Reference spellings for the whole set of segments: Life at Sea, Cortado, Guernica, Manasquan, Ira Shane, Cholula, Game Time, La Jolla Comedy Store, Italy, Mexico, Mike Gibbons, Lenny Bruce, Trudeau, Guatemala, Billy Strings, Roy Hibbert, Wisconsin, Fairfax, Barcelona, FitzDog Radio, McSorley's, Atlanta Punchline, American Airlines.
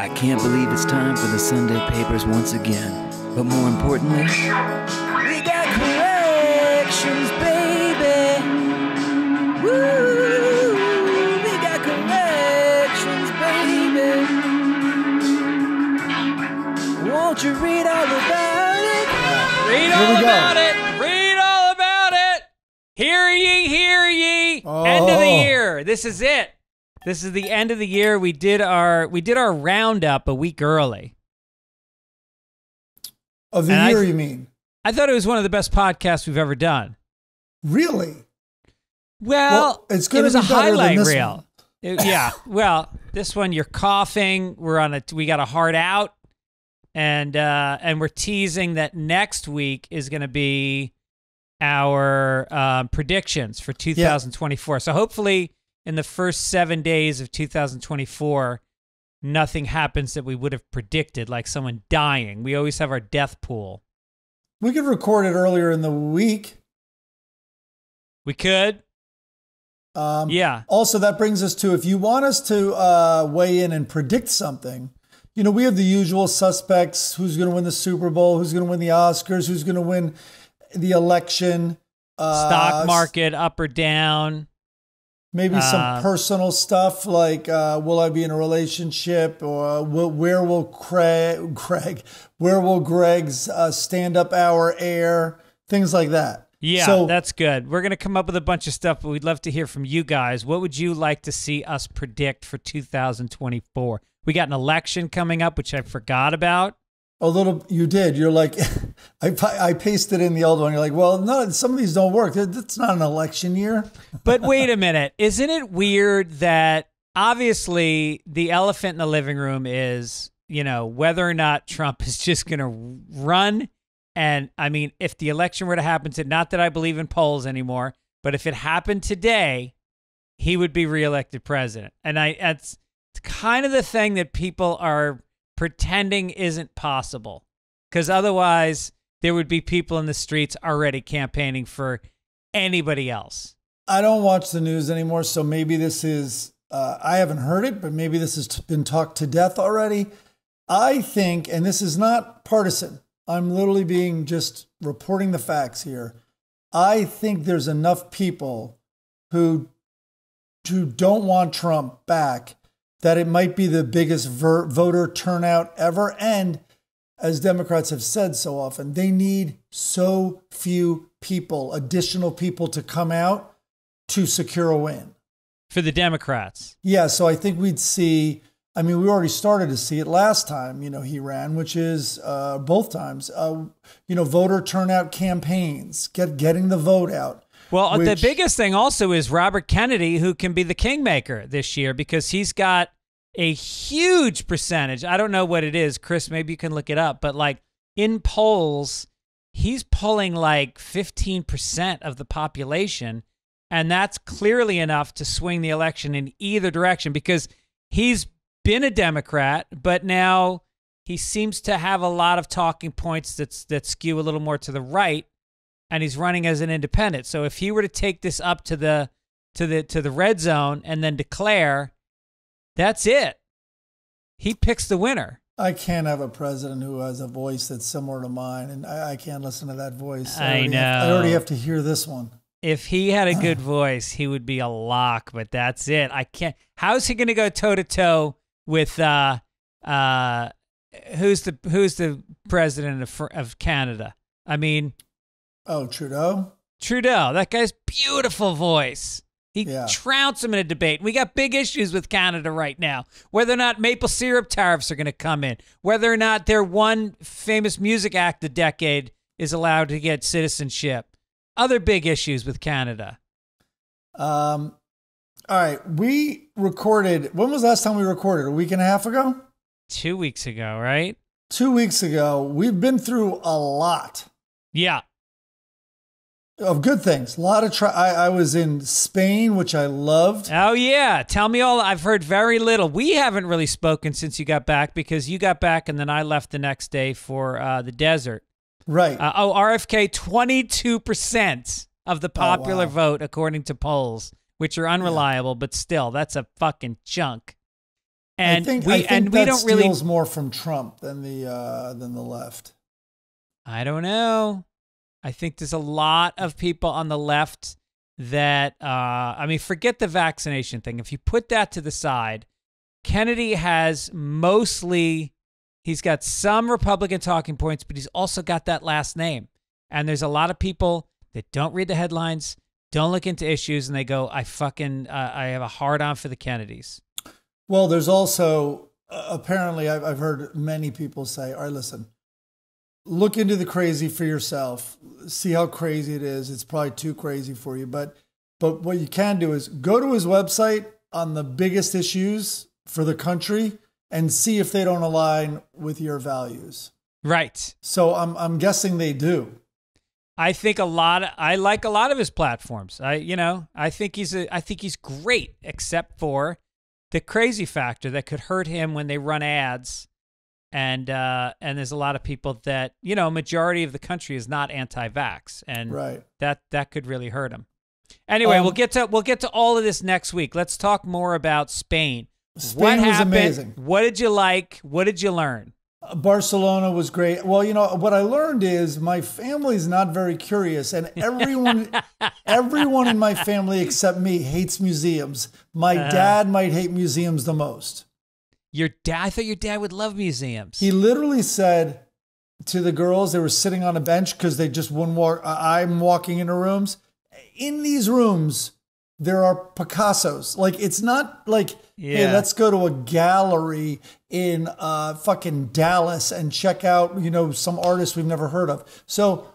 I can't believe it's time for the Sunday papers once again. But more importantly, we got corrections, baby. Woo, we got corrections, baby. Won't you read all about it? Read all about it. Read all about it. Hear ye, hear ye. Oh. End of the year. This is it. This is the end of the year. We did our roundup a week early. Of the year, you mean? I thought it was one of the best podcasts we've ever done. Really? Well, it was a highlight reel. Yeah. Well, this one you're coughing. We got a heart out, and we're teasing that next week is going to be our predictions for 2024. Yeah. So hopefully, in the first 7 days of 2024, nothing happens that we would have predicted, like someone dying. We always have our death pool. We could record it earlier in the week. We could. Yeah. Also, that brings us to, if you want us to weigh in and predict something, you know, we have the usual suspects: who's going to win the Super Bowl, who's going to win the Oscars, who's going to win the election. Stock market, up or down. Maybe some personal stuff like, will I be in a relationship, or where will Greg's stand-up hour air, things like that. Yeah, so that's good. We're going to come up with a bunch of stuff, but we'd love to hear from you guys. What would you like to see us predict for 2024? We got an election coming up, which I forgot about. A little, you did. You're like, I pasted in the old one. You're like, well, no, some of these don't work. It's not an election year. But wait a minute. Isn't it weird that obviously the elephant in the living room is, you know, whether or not Trump is just going to run. And I mean, if the election were to happen today, not that I believe in polls anymore, but if it happened today, he would be reelected president. And it's kind of the thing that people are pretending isn't possible, because otherwise there would be people in the streets already campaigning for anybody else. I don't watch the news anymore, so maybe this is, I haven't heard it, but maybe this has been talked to death already. I think, and this is not partisan, I'm literally just reporting the facts here. I think there's enough people who don't want Trump back that it might be the biggest voter turnout ever. And as Democrats have said so often, they need so few people, additional people to come out to secure a win. For the Democrats. Yeah, so I think we'd see, I mean, we already started to see it last time, you know, he ran, which is both times, you know, voter turnout campaigns, getting the vote out. Well, the biggest thing also is Robert Kennedy, who can be the kingmaker this year because he's got a huge percentage. I don't know what it is, Chris, maybe you can look it up, but like in polls, he's pulling like 15% of the population, and that's clearly enough to swing the election in either direction because he's been a Democrat, but now he seems to have a lot of talking points that skew a little more to the right. And he's running as an independent. So if he were to take this up to the red zone and then declare, that's it. He picks the winner. I can't have a president who has a voice that's similar to mine, and I can't listen to that voice. I know. I already have to hear this one. If he had a good voice, he would be a lock, but that's it. I can't. How's he going to go toe-to-toe with who's the president of Canada? I mean, oh, Trudeau? Trudeau. That guy's beautiful voice. He trounced him in a debate. We got big issues with Canada right now. Whether or not maple syrup tariffs are going to come in, whether or not their one famous music act of the decade is allowed to get citizenship. Other big issues with Canada. All right. We recorded, when was the last time we recorded? A week and a half ago? 2 weeks ago, right? 2 weeks ago. We've been through a lot. Yeah. Of good things. A lot of I was in Spain, which I loved. Oh, yeah. Tell me all. I've heard very little. We haven't really spoken since you got back because you got back and then I left the next day for the desert. Right. Oh, RFK, 22% of the popular vote, according to polls, which are unreliable, but still, that's a fucking chunk. And I think we don't really steals more from Trump than the left. I don't know. I think there's a lot of people on the left that I mean, forget the vaccination thing. If you put that to the side, Kennedy has mostly, he's got some Republican talking points, but he's also got that last name. And there's a lot of people that don't read the headlines, don't look into issues, and they go, I fucking, I have a hard on for the Kennedys. Well, there's also, apparently, I've heard many people say, all right, listen, look into the crazy for yourself. See how crazy it is. It's probably too crazy for you. But what you can do is go to his website on the biggest issues for the country and see if they don't align with your values. Right. So I'm guessing they do. I think a lot of, I like a lot of his platforms. I think he's a, I think he's great, except for the crazy factor that could hurt him when they run ads. And there's a lot of people that, you know, majority of the country is not anti-vax, and right, that could really hurt him. Anyway, we'll get to all of this next week. Let's talk more about Spain. What happened? Amazing. What did you like? What did you learn? Barcelona was great. Well, you know, what I learned is my family's not very curious, and everyone in my family except me hates museums. My dad might hate museums the most. Your dad? I thought your dad would love museums. He literally said to the girls, they were sitting on a bench because they just wouldn't walk. I'm walking into rooms. In these rooms, there are Picassos. Like, it's not like, yeah, hey, let's go to a gallery in fucking Dallas and check out, you know, some artist we've never heard of. So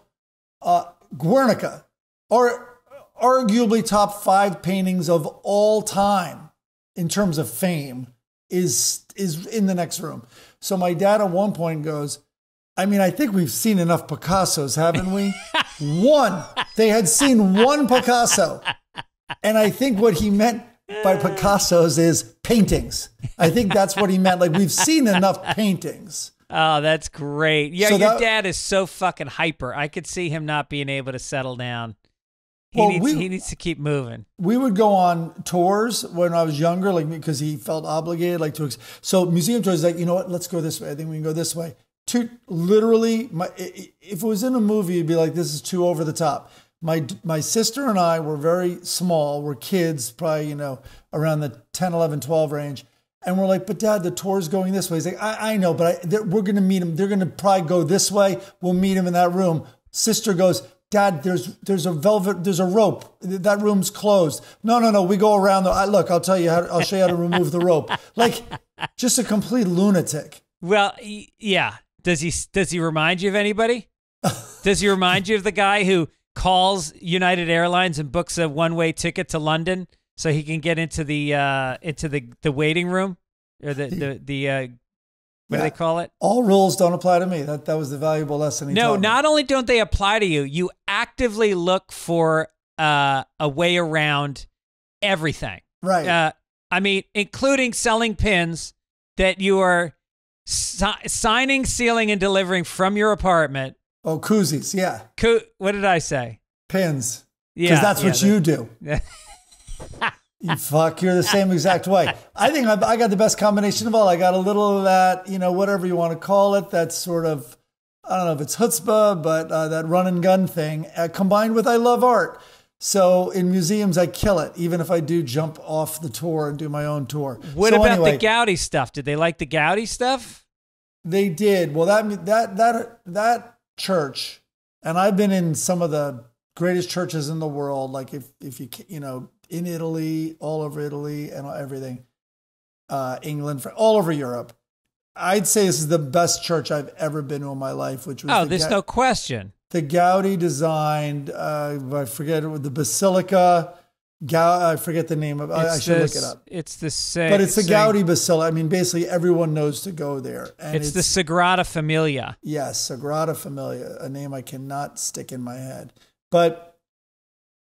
Guernica, are arguably top 5 paintings of all time in terms of fame, is in the next room. So my dad at one point goes, I mean, I think we've seen enough Picassos, haven't we? One. They had seen one Picasso. And I think what he meant by Picassos is paintings. I think that's what he meant. Like, we've seen enough paintings. Oh, that's great. Yeah, so your dad is so fucking hyper. I could see him not being able to settle down. He needs to keep moving. We would go on tours when I was younger, like, because he felt obligated, like, to. So museum tours, like, you know what? Let's go this way. I think we can go this way. To literally, if it was in a movie, it'd be like, this is too over the top. My sister and I were very small. We're kids, probably, you know, around the 10, 11, 12 range. And we're like, but Dad, the tour's going this way. He's like, I know, but we're going to meet him. They're going to probably go this way. We'll meet him in that room. Sister goes, Dad, there's a rope. That room's closed. No. We go around. Look, I'll tell you how. I'll show you how to remove the rope. Like, just a complete lunatic. Well, yeah. Does he remind you of anybody? Does he remind you of the guy who calls United Airlines and books a one-way ticket to London so he can get into the waiting room, or what do they call it? All rules don't apply to me. That was the valuable lesson. No, not only don't they apply to you, you actively look for a way around everything. Right. I mean, including selling pins that you are signing, sealing, and delivering from your apartment. Oh, koozies, yeah. What did I say? Pins. Yeah. Because that's what you do. You fuck, you're the same exact way. I think I got the best combination of all. I got a little of that, you know, whatever you want to call it. That's sort of, I don't know if it's chutzpah, but that run and gun thing combined with I love art. So in museums, I kill it, even if I do jump off the tour and do my own tour. What about the Gaudí stuff? Did they like the Gaudí stuff? They did. Well, that church, and I've been in some of the greatest churches in the world, like if you know, in Italy, all over Italy and everything, England, all over Europe. I'd say this is the best church I've ever been to in my life, which was there's no question. The Gaudí designed, I forget, the Basilica, I forget the name of it. I should look it up. It's the same. But it's the Gaudí Basilica. I mean, basically everyone knows to go there. And it's the Sagrada Familia. Yes, Sagrada Familia, a name I cannot stick in my head. But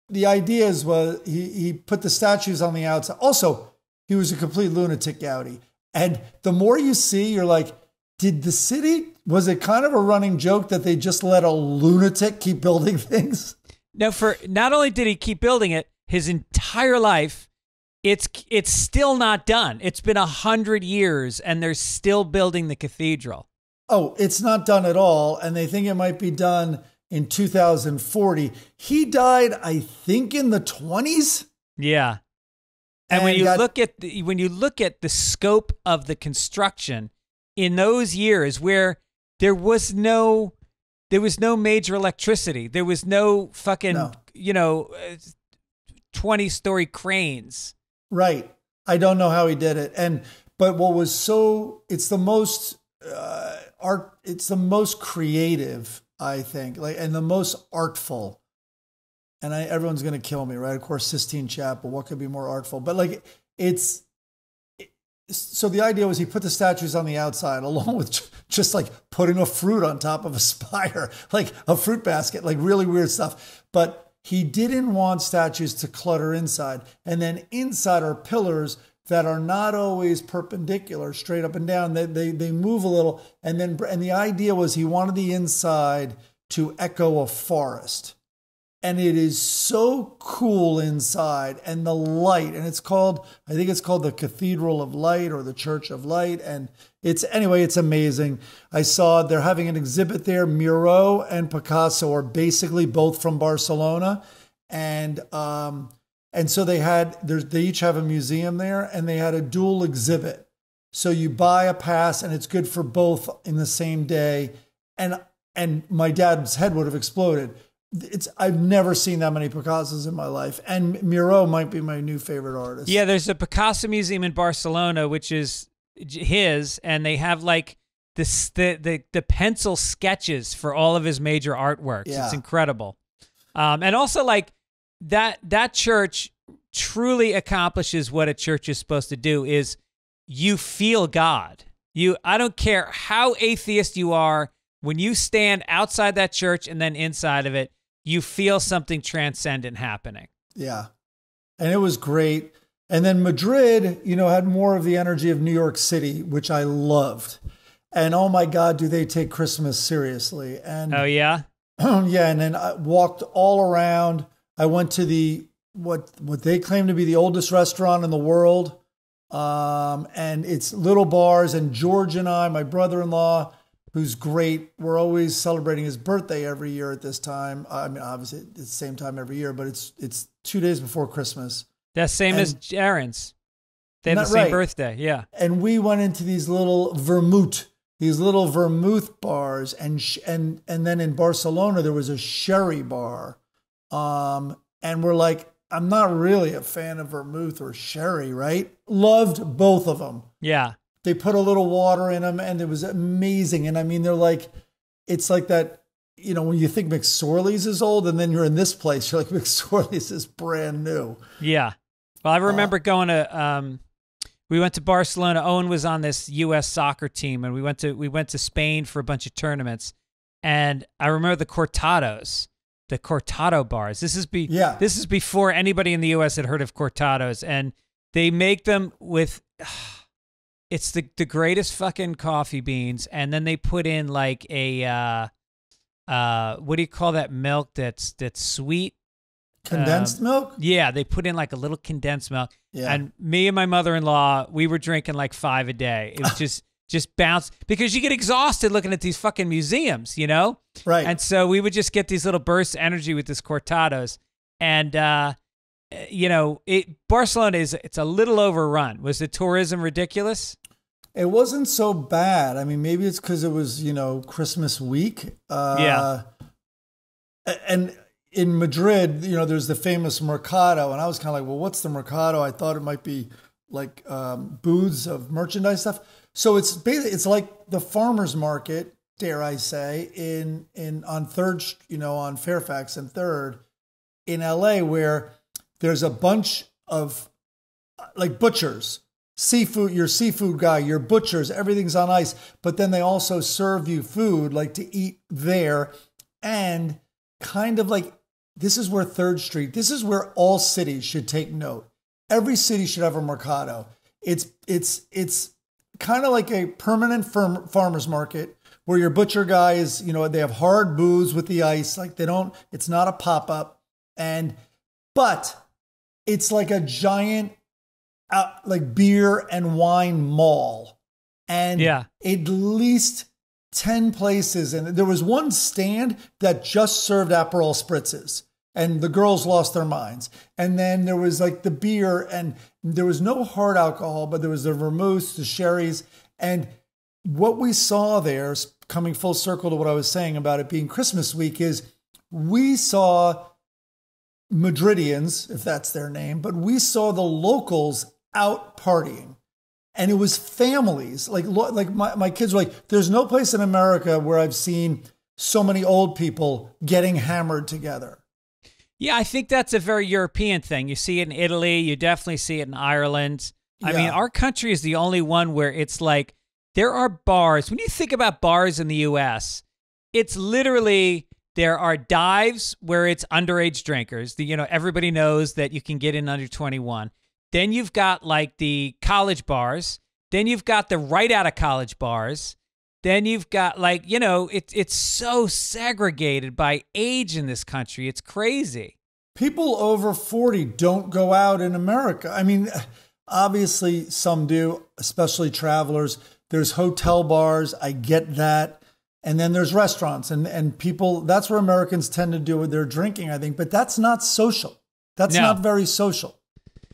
the idea is, well, he put the statues on the outside. Also, he was a complete lunatic, Gaudí. And the more you see, you're like, did the city, was it kind of a running joke that they just let a lunatic keep building things? No, not only did he keep building it, his entire life, It's still not done. It's been 100 years and they're still building the cathedral. Oh, it's not done at all. And they think it might be done in 2040. He died, I think, in the 20s. Yeah. And when you look at the, when you look at the scope of the construction in those years where there was no major electricity, there was no fucking, you know, 20-story cranes. Right. I don't know how he did it. And, but what was so, it's the most it's the most creative, I think, like, and the most artful. And everyone's going to kill me, right? Of course, Sistine Chapel, what could be more artful? But like, so the idea was he put the statues on the outside along with just like putting a fruit on top of a spire, like a fruit basket, like really weird stuff. But he didn't want statues to clutter inside. And then inside are pillars that are not always perpendicular, straight up and down. They move a little. And the idea was he wanted the inside to echo a forest. And it is so cool inside, and the light, and it's called, I think it's called the Cathedral of Light or the Church of Light. And it's, anyway, it's amazing. I saw they're having an exhibit there. Miró and Picasso are basically both from Barcelona. And so they each have a museum there, and they had a dual exhibit. So you buy a pass and it's good for both in the same day. And my dad's head would have exploded. I've never seen that many Picassos in my life. And Miró might be my new favorite artist. Yeah, there's a Picasso museum in Barcelona, which is his, and they have like this, the pencil sketches for all of his major artworks. Yeah. It's incredible. And also like that church truly accomplishes what a church is supposed to do, is you feel God. I don't care how atheist you are, when you stand outside that church and then inside of it, you feel something transcendent happening. Yeah. And it was great. And then Madrid, you know, had more of the energy of New York City, which I loved. And oh my God, do they take Christmas seriously? And oh yeah. Yeah. And then I walked all around. I went to the, what they claim to be the oldest restaurant in the world. And it's little bars, and George and I, my brother-in-law, who's great, we're always celebrating his birthday every year at this time. I mean, obviously it's the same time every year, but it's 2 days before Christmas. That's same as Aaron's. They have the same birthday, yeah. And we went into these little vermouth bars, and then in Barcelona there was a sherry bar. And we're like, I'm not really a fan of vermouth or sherry, right? Loved both of them. Yeah. They put a little water in them, and it was amazing. And I mean, they're like, it's like that, you know, when you think McSorley's is old and then you're in this place, you're like, McSorley's is brand new. Yeah. Well, I remember going to, we went to Barcelona. Owen was on this U.S. soccer team, and we went to Spain for a bunch of tournaments. And I remember the Cortado bars. This is before anybody in the U.S. had heard of Cortados, and they make them with, it's the greatest fucking coffee beans, and then they put in like a what do you call that milk that's sweet? Condensed milk? Yeah, they put in like a little condensed milk. Yeah. And me and my mother-in-law, we were drinking like 5 a day. It was just bounce, because you get exhausted looking at these fucking museums, you know? Right. And so we would just get these little bursts of energy with this Cortados, and you know, Barcelona it's a little overrun. Was the tourism ridiculous? It wasn't so bad. I mean, maybe it's because it was, you know, Christmas week. Yeah. And in Madrid, you know, there's the famous Mercado, and I was kind of like, well, what's the Mercado? I thought it might be like booths of merchandise stuff. So it's basically, it's like the farmers market, dare I say, on Third, you know, on Fairfax and Third in LA, where there's a bunch of like butchers, seafood, your seafood guy, your butchers, everything's on ice. But then they also serve you food like to eat there. And kind of like, this is where Third Street, this is where all cities should take note. Every city should have a mercado. It's kind of like a permanent farmer's market where your butcher guy is, you know, they have hard booths with the ice. Like they don't, it's not a pop-up. But it's like a giant like beer and wine mall, and at least 10 places. And there was one stand that just served Aperol spritzes, and the girls lost their minds. And then there was like the beer, and there was no hard alcohol, but there was the vermouths, the sherries. And what we saw there, coming full circle to what I was saying about it being Christmas week, is we saw Madridians, if that's their name, but we saw the locals out partying. And it was families. Like my kids were like, there's no place in America where I've seen so many old people getting hammered together. Yeah, I think that's a very European thing. You see it in Italy. You definitely see it in Ireland. I mean, our country is the only one where it's like, there are bars. When you think about bars in the U.S., it's literally, there are dives where it's underage drinkers. You know, everybody knows that you can get in under 21. Then you've got like the college bars. Then you've got the right out of college bars. Then you've got like, you know, it's so segregated by age in this country. It's crazy. People over 40 don't go out in America. I mean, obviously some do, especially travelers. There's hotel bars. I get that. And then there's restaurants and people, that's where Americans tend to do with their drinking, I think, but that's not social. That's not very social.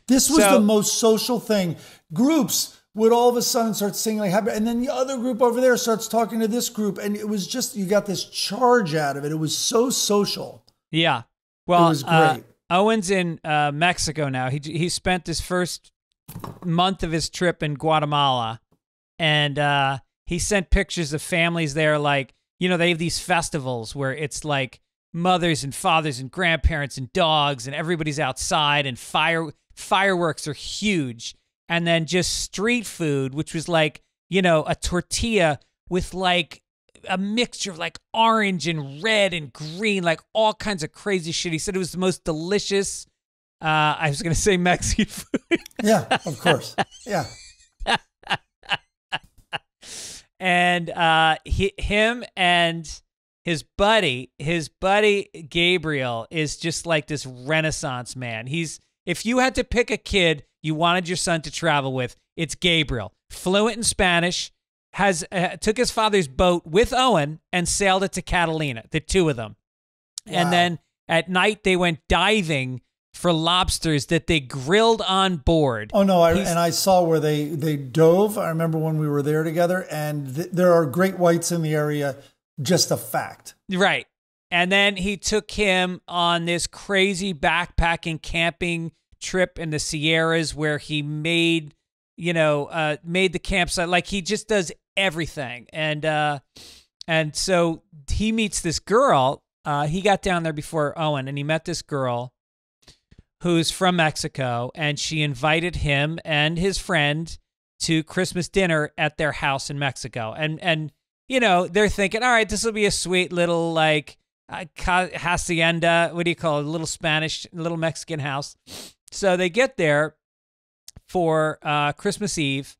This was the most social thing. Groups would all of a sudden start singing like happy, and then the other group over there starts talking to this group, and it was just, you got this charge out of it. It was so social. Yeah. Well, it was great. Owen's in Mexico now. He spent his first month of his trip in Guatemala, and he sent pictures of families there, like, you know, they have these festivals where it's like mothers and fathers and grandparents and dogs, and everybody's outside, and fireworks are huge. And then just street food, which was like, you know, a tortilla with like a mixture of like orange and red and green, like all kinds of crazy shit. He said it was the most delicious, I was going to say Mexican food. Yeah, of course. Yeah. And him and his buddy Gabriel is just like this Renaissance man. He's, if you had to pick a kid you wanted your son to travel with, it's Gabriel. Fluent in Spanish, has took his father's boat with Owen and sailed it to Catalina, the two of them. Wow. And then at night they went diving for lobsters that they grilled on board. Oh no, I saw where they dove. I remember when we were there together, and there are great whites in the area, just a fact. Right. And then he took him on this crazy backpacking camping trip in the Sierras where he made, you know, made the campsite. Like, he just does everything. And so he meets this girl. He got down there before Owen, and he met this girl who's from Mexico, and she invited him and his friend to Christmas dinner at their house in Mexico. And you know, they're thinking, all right, this will be a sweet little, like, hacienda, what do you call it, a little Spanish, little Mexican house. So they get there for Christmas Eve,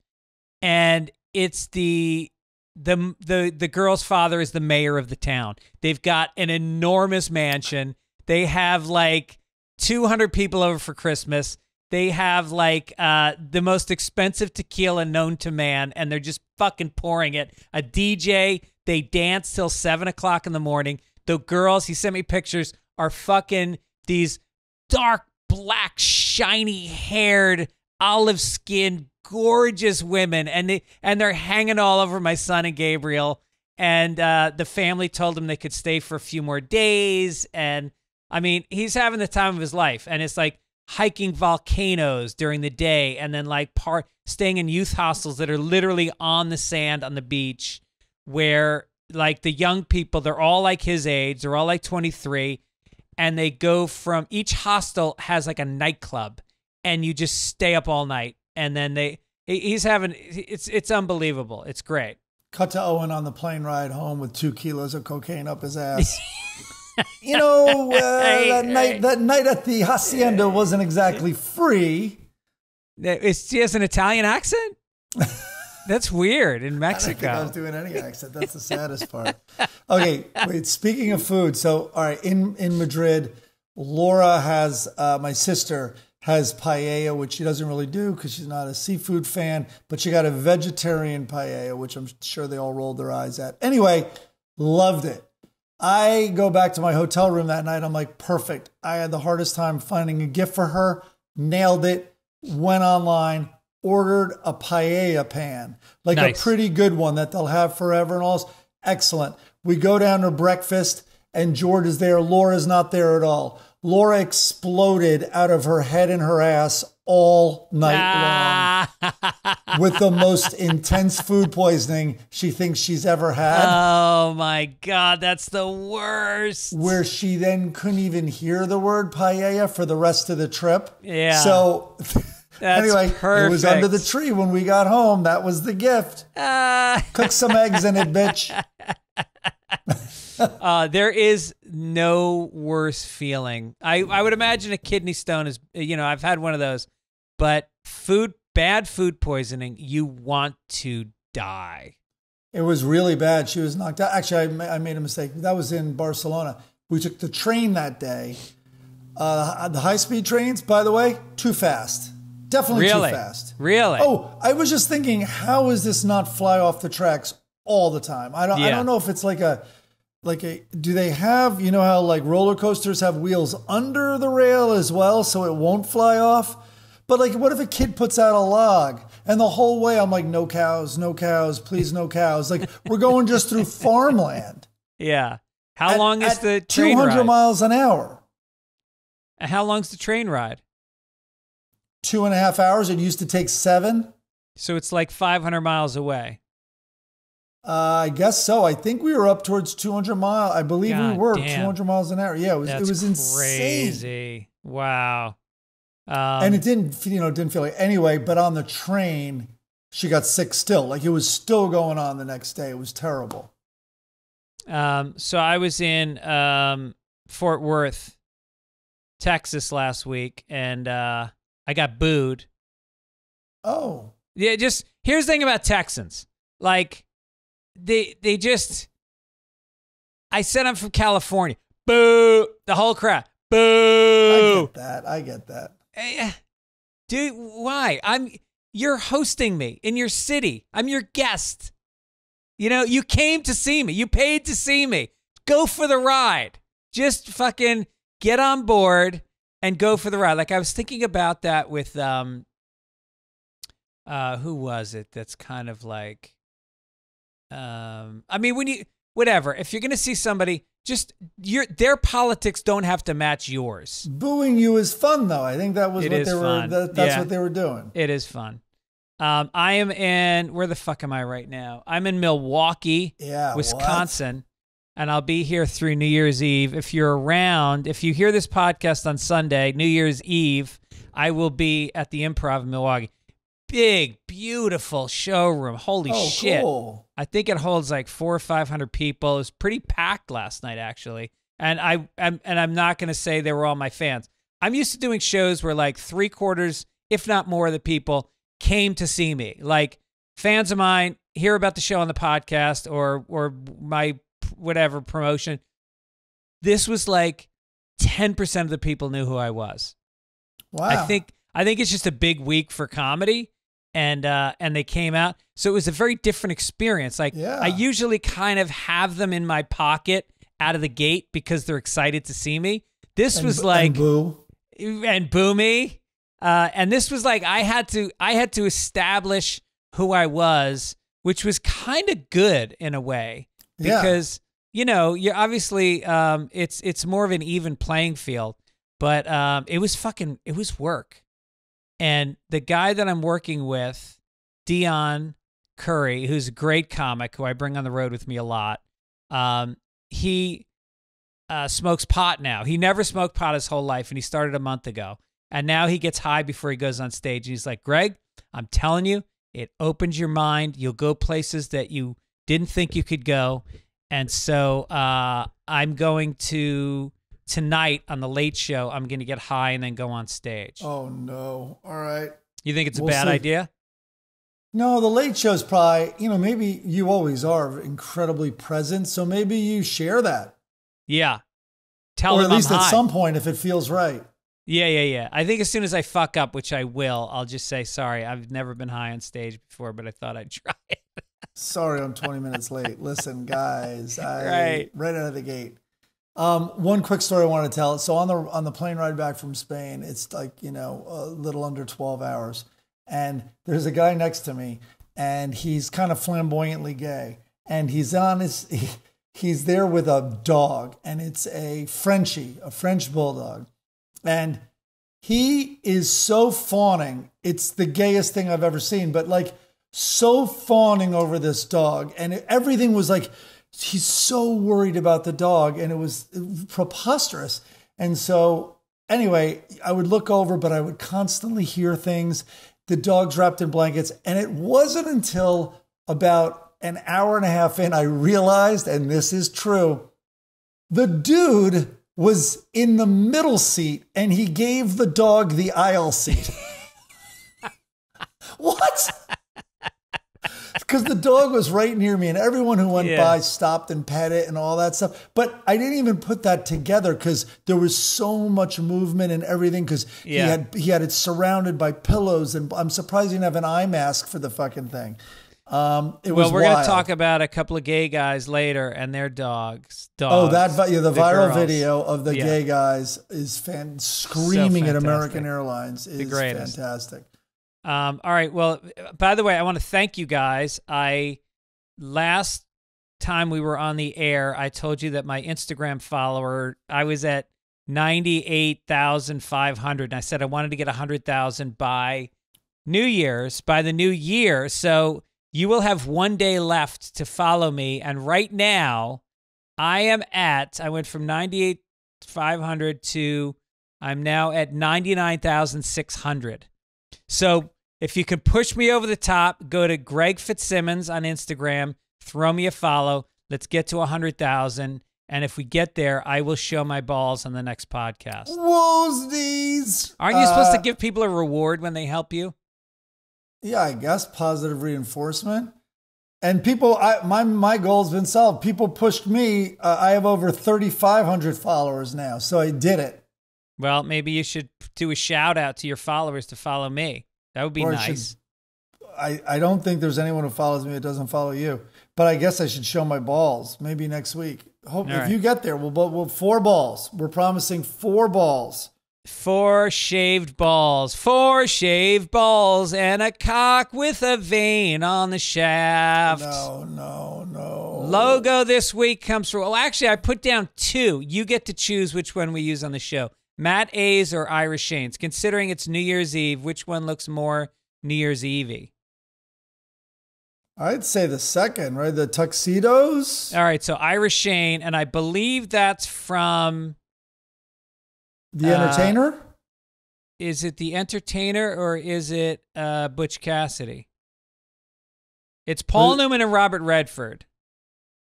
and it's the girl's father is the mayor of the town. They've got an enormous mansion. They have, like, 200 people over for Christmas. They have like the most expensive tequila known to man, and they're just fucking pouring it. A DJ, they dance till 7 o'clock in the morning. The girls, he sent me pictures, are fucking these dark, black, shiny haired, olive skinned, gorgeous women. And they're hanging all over my son and Gabriel. And the family told him they could stay for a few more days, and I mean, he's having the time of his life, and it's like hiking volcanoes during the day, and then like staying in youth hostels that are literally on the sand on the beach, where like the young people, they're all like his age, they're all like 23, and they go from, each hostel has like a nightclub, and you just stay up all night, and then he's having, it's unbelievable. It's great. Cut to Owen on the plane ride home with 2 kilos of cocaine up his ass. You know, that night at the hacienda wasn't exactly free. She has an Italian accent? That's weird, in Mexico. I don't think I was doing any accent. That's the saddest part. Okay, wait, speaking of food. So, all right, in Madrid, Laura has, my sister, has paella, which she doesn't really do because she's not a seafood fan, but she got a vegetarian paella, which I'm sure they all rolled their eyes at. Anyway, loved it. I go back to my hotel room that night. I'm like, perfect. I had the hardest time finding a gift for her. Nailed it. Went online, ordered a paella pan, like nice. A pretty good one that they'll have forever and all. Excellent. We go down to breakfast and George is there. Laura's not there at all. Laura exploded out of her head and her ass all night long with the most intense food poisoning she thinks she's ever had. Oh my God, that's the worst. Where she then couldn't even hear the word paella for the rest of the trip. Yeah. So anyway, perfect. It was under the tree when we got home. That was the gift. Cook some eggs in it, bitch. There is no worse feeling. I would imagine a kidney stone is, you know, I've had one of those, but bad food poisoning, you want to die. It was really bad. She was knocked out. Actually, I made a mistake. That was in Barcelona. We took the train that day. The high-speed trains, by the way, too fast. Definitely really? Too fast. Really? Oh, I was just thinking, how is this not fly off the tracks all the time? I don't know if it's like a... do they have, you know how like roller coasters have wheels under the rail as well, so it won't fly off? But like, what if a kid puts out a log and the whole way I'm like, no cows, no cows, please no cows. Like we're going just through farmland. Yeah. How long is the train ride? 200 miles an hour. How long's the train ride? 2.5 hours. It used to take 7. So it's like 500 miles away. I guess so. I think we were up towards 200 miles. I believe we were 200 miles an hour. Yeah, it was insane. Crazy. Wow. And it didn't feel like anyway. But on the train, she got sick still. Like it was still going on the next day. It was terrible. So I was in Fort Worth, Texas last week, and I got booed. Oh. Yeah. Just here's the thing about Texans, like. They just, I said I'm from California. Boo. The whole crowd. Boo. I get that. I get that. Dude, why? You're hosting me in your city. I'm your guest. You know, you came to see me. You paid to see me. Go for the ride. Just fucking get on board and go for the ride. Like I was thinking about that with, who was it? That's kind of like. I mean, when you, whatever, if you're going to see somebody, just their politics don't have to match yours. Booing you is fun though. I think that was what they were doing. It is fun. I am in, where the fuck am I right now? I'm in Milwaukee, Wisconsin, and I'll be here through New Year's Eve. If you're around, if you hear this podcast on Sunday, New Year's Eve, I will be at the Improv in Milwaukee. Big, beautiful showroom. Holy shit. Cool. I think it holds like 400 or 500 people. It was pretty packed last night, actually. And I'm not going to say they were all my fans. I'm used to doing shows where like 3/4, if not more, of the people came to see me. Like fans of mine hear about the show on the podcast or my whatever promotion. This was like 10% of the people knew who I was. Wow. I think it's just a big week for comedy. And they came out. So it was a very different experience. Like I usually kind of have them in my pocket out of the gate because they're excited to see me. This was like, and boo me. And this was like, I had to establish who I was, which was kind of good in a way because, you know, you're obviously, it's more of an even playing field, but, it was work. And the guy that I'm working with, Dion Curry, who's a great comic who I bring on the road with me a lot, he smokes pot now. He never smoked pot his whole life, and he started a month ago. And now he gets high before he goes on stage. And he's like, Greg, I'm telling you, it opens your mind. You'll go places that you didn't think you could go. And so I'm going to... Tonight on the late show, I'm going to get high and then go on stage. Oh, no. All right. You think it's a bad idea? No, the late show's probably, you know, maybe you always are incredibly present. So maybe you share that. Yeah. Tell them I'm high. Or at least at some point if it feels right. Yeah. I think as soon as I fuck up, which I will, I'll just say, sorry, I've never been high on stage before, but I thought I'd try it. Sorry, I'm 20 minutes late. Listen, guys, right out of the gate. One quick story I want to tell. So on the plane ride back from Spain, it's like, you know, a little under 12 hours. And there's a guy next to me and he's kind of flamboyantly gay. And he's on his, he's there with a dog, and it's a Frenchie, a French bulldog. And he is so fawning. It's the gayest thing I've ever seen, but like so fawning over this dog. And everything was like, he's so worried about the dog, and it was preposterous. And so anyway, I would look over, but I would constantly hear things. The dog's wrapped in blankets. And it wasn't until about an hour and a half in, I realized, and this is true, the dude was in the middle seat and he gave the dog the aisle seat. What? Because the dog was right near me, and everyone who went by stopped and pet it and all that stuff. But I didn't even put that together because there was so much movement and everything, because he had it surrounded by pillows, and I'm surprised he didn't have an eye mask for the fucking thing. Well, we're going to talk about a couple of gay guys later and their dogs. Oh, the viral video of the gay guys is screaming so at American Airlines is fantastic. All right. Well, by the way, I want to thank you guys. Last time we were on the air, I told you that my Instagram follower, I was at 98,500, and I said I wanted to get 100,000 by New Year's, by the new year. So you will have one day left to follow me. And right now I am at, I went from 98,500 to, I'm now at 99,600. So if you can push me over the top, go to Greg Fitzsimmons on Instagram, throw me a follow. Let's get to 100,000. And if we get there, I will show my balls on the next podcast. Woosies. Aren't you supposed to give people a reward when they help you? Yeah, I guess positive reinforcement. And people, my goal's been solved. People pushed me. I have over 3,500 followers now, so I did it. Well, maybe you should do a shout out to your followers to follow me. That would be nice. I don't think there's anyone who follows me that doesn't follow you. But I guess I should show my balls maybe next week. Hope if you get there, we'll 4 balls. We're promising 4 balls. 4 shaved balls, and a cock with a vein on the shaft. No. Logo this week comes from, well, actually, I put down 2. You get to choose which one we use on the show. Matt A's or Ira Shane's. Considering it's New Year's Eve, which one looks more New Year's Eve-y? I'd say the second, right? The tuxedos? All right, so Ira Shane, and I believe that's from... The Entertainer? Is it The Entertainer or is it Butch Cassidy? It's Paul Newman and Robert Redford.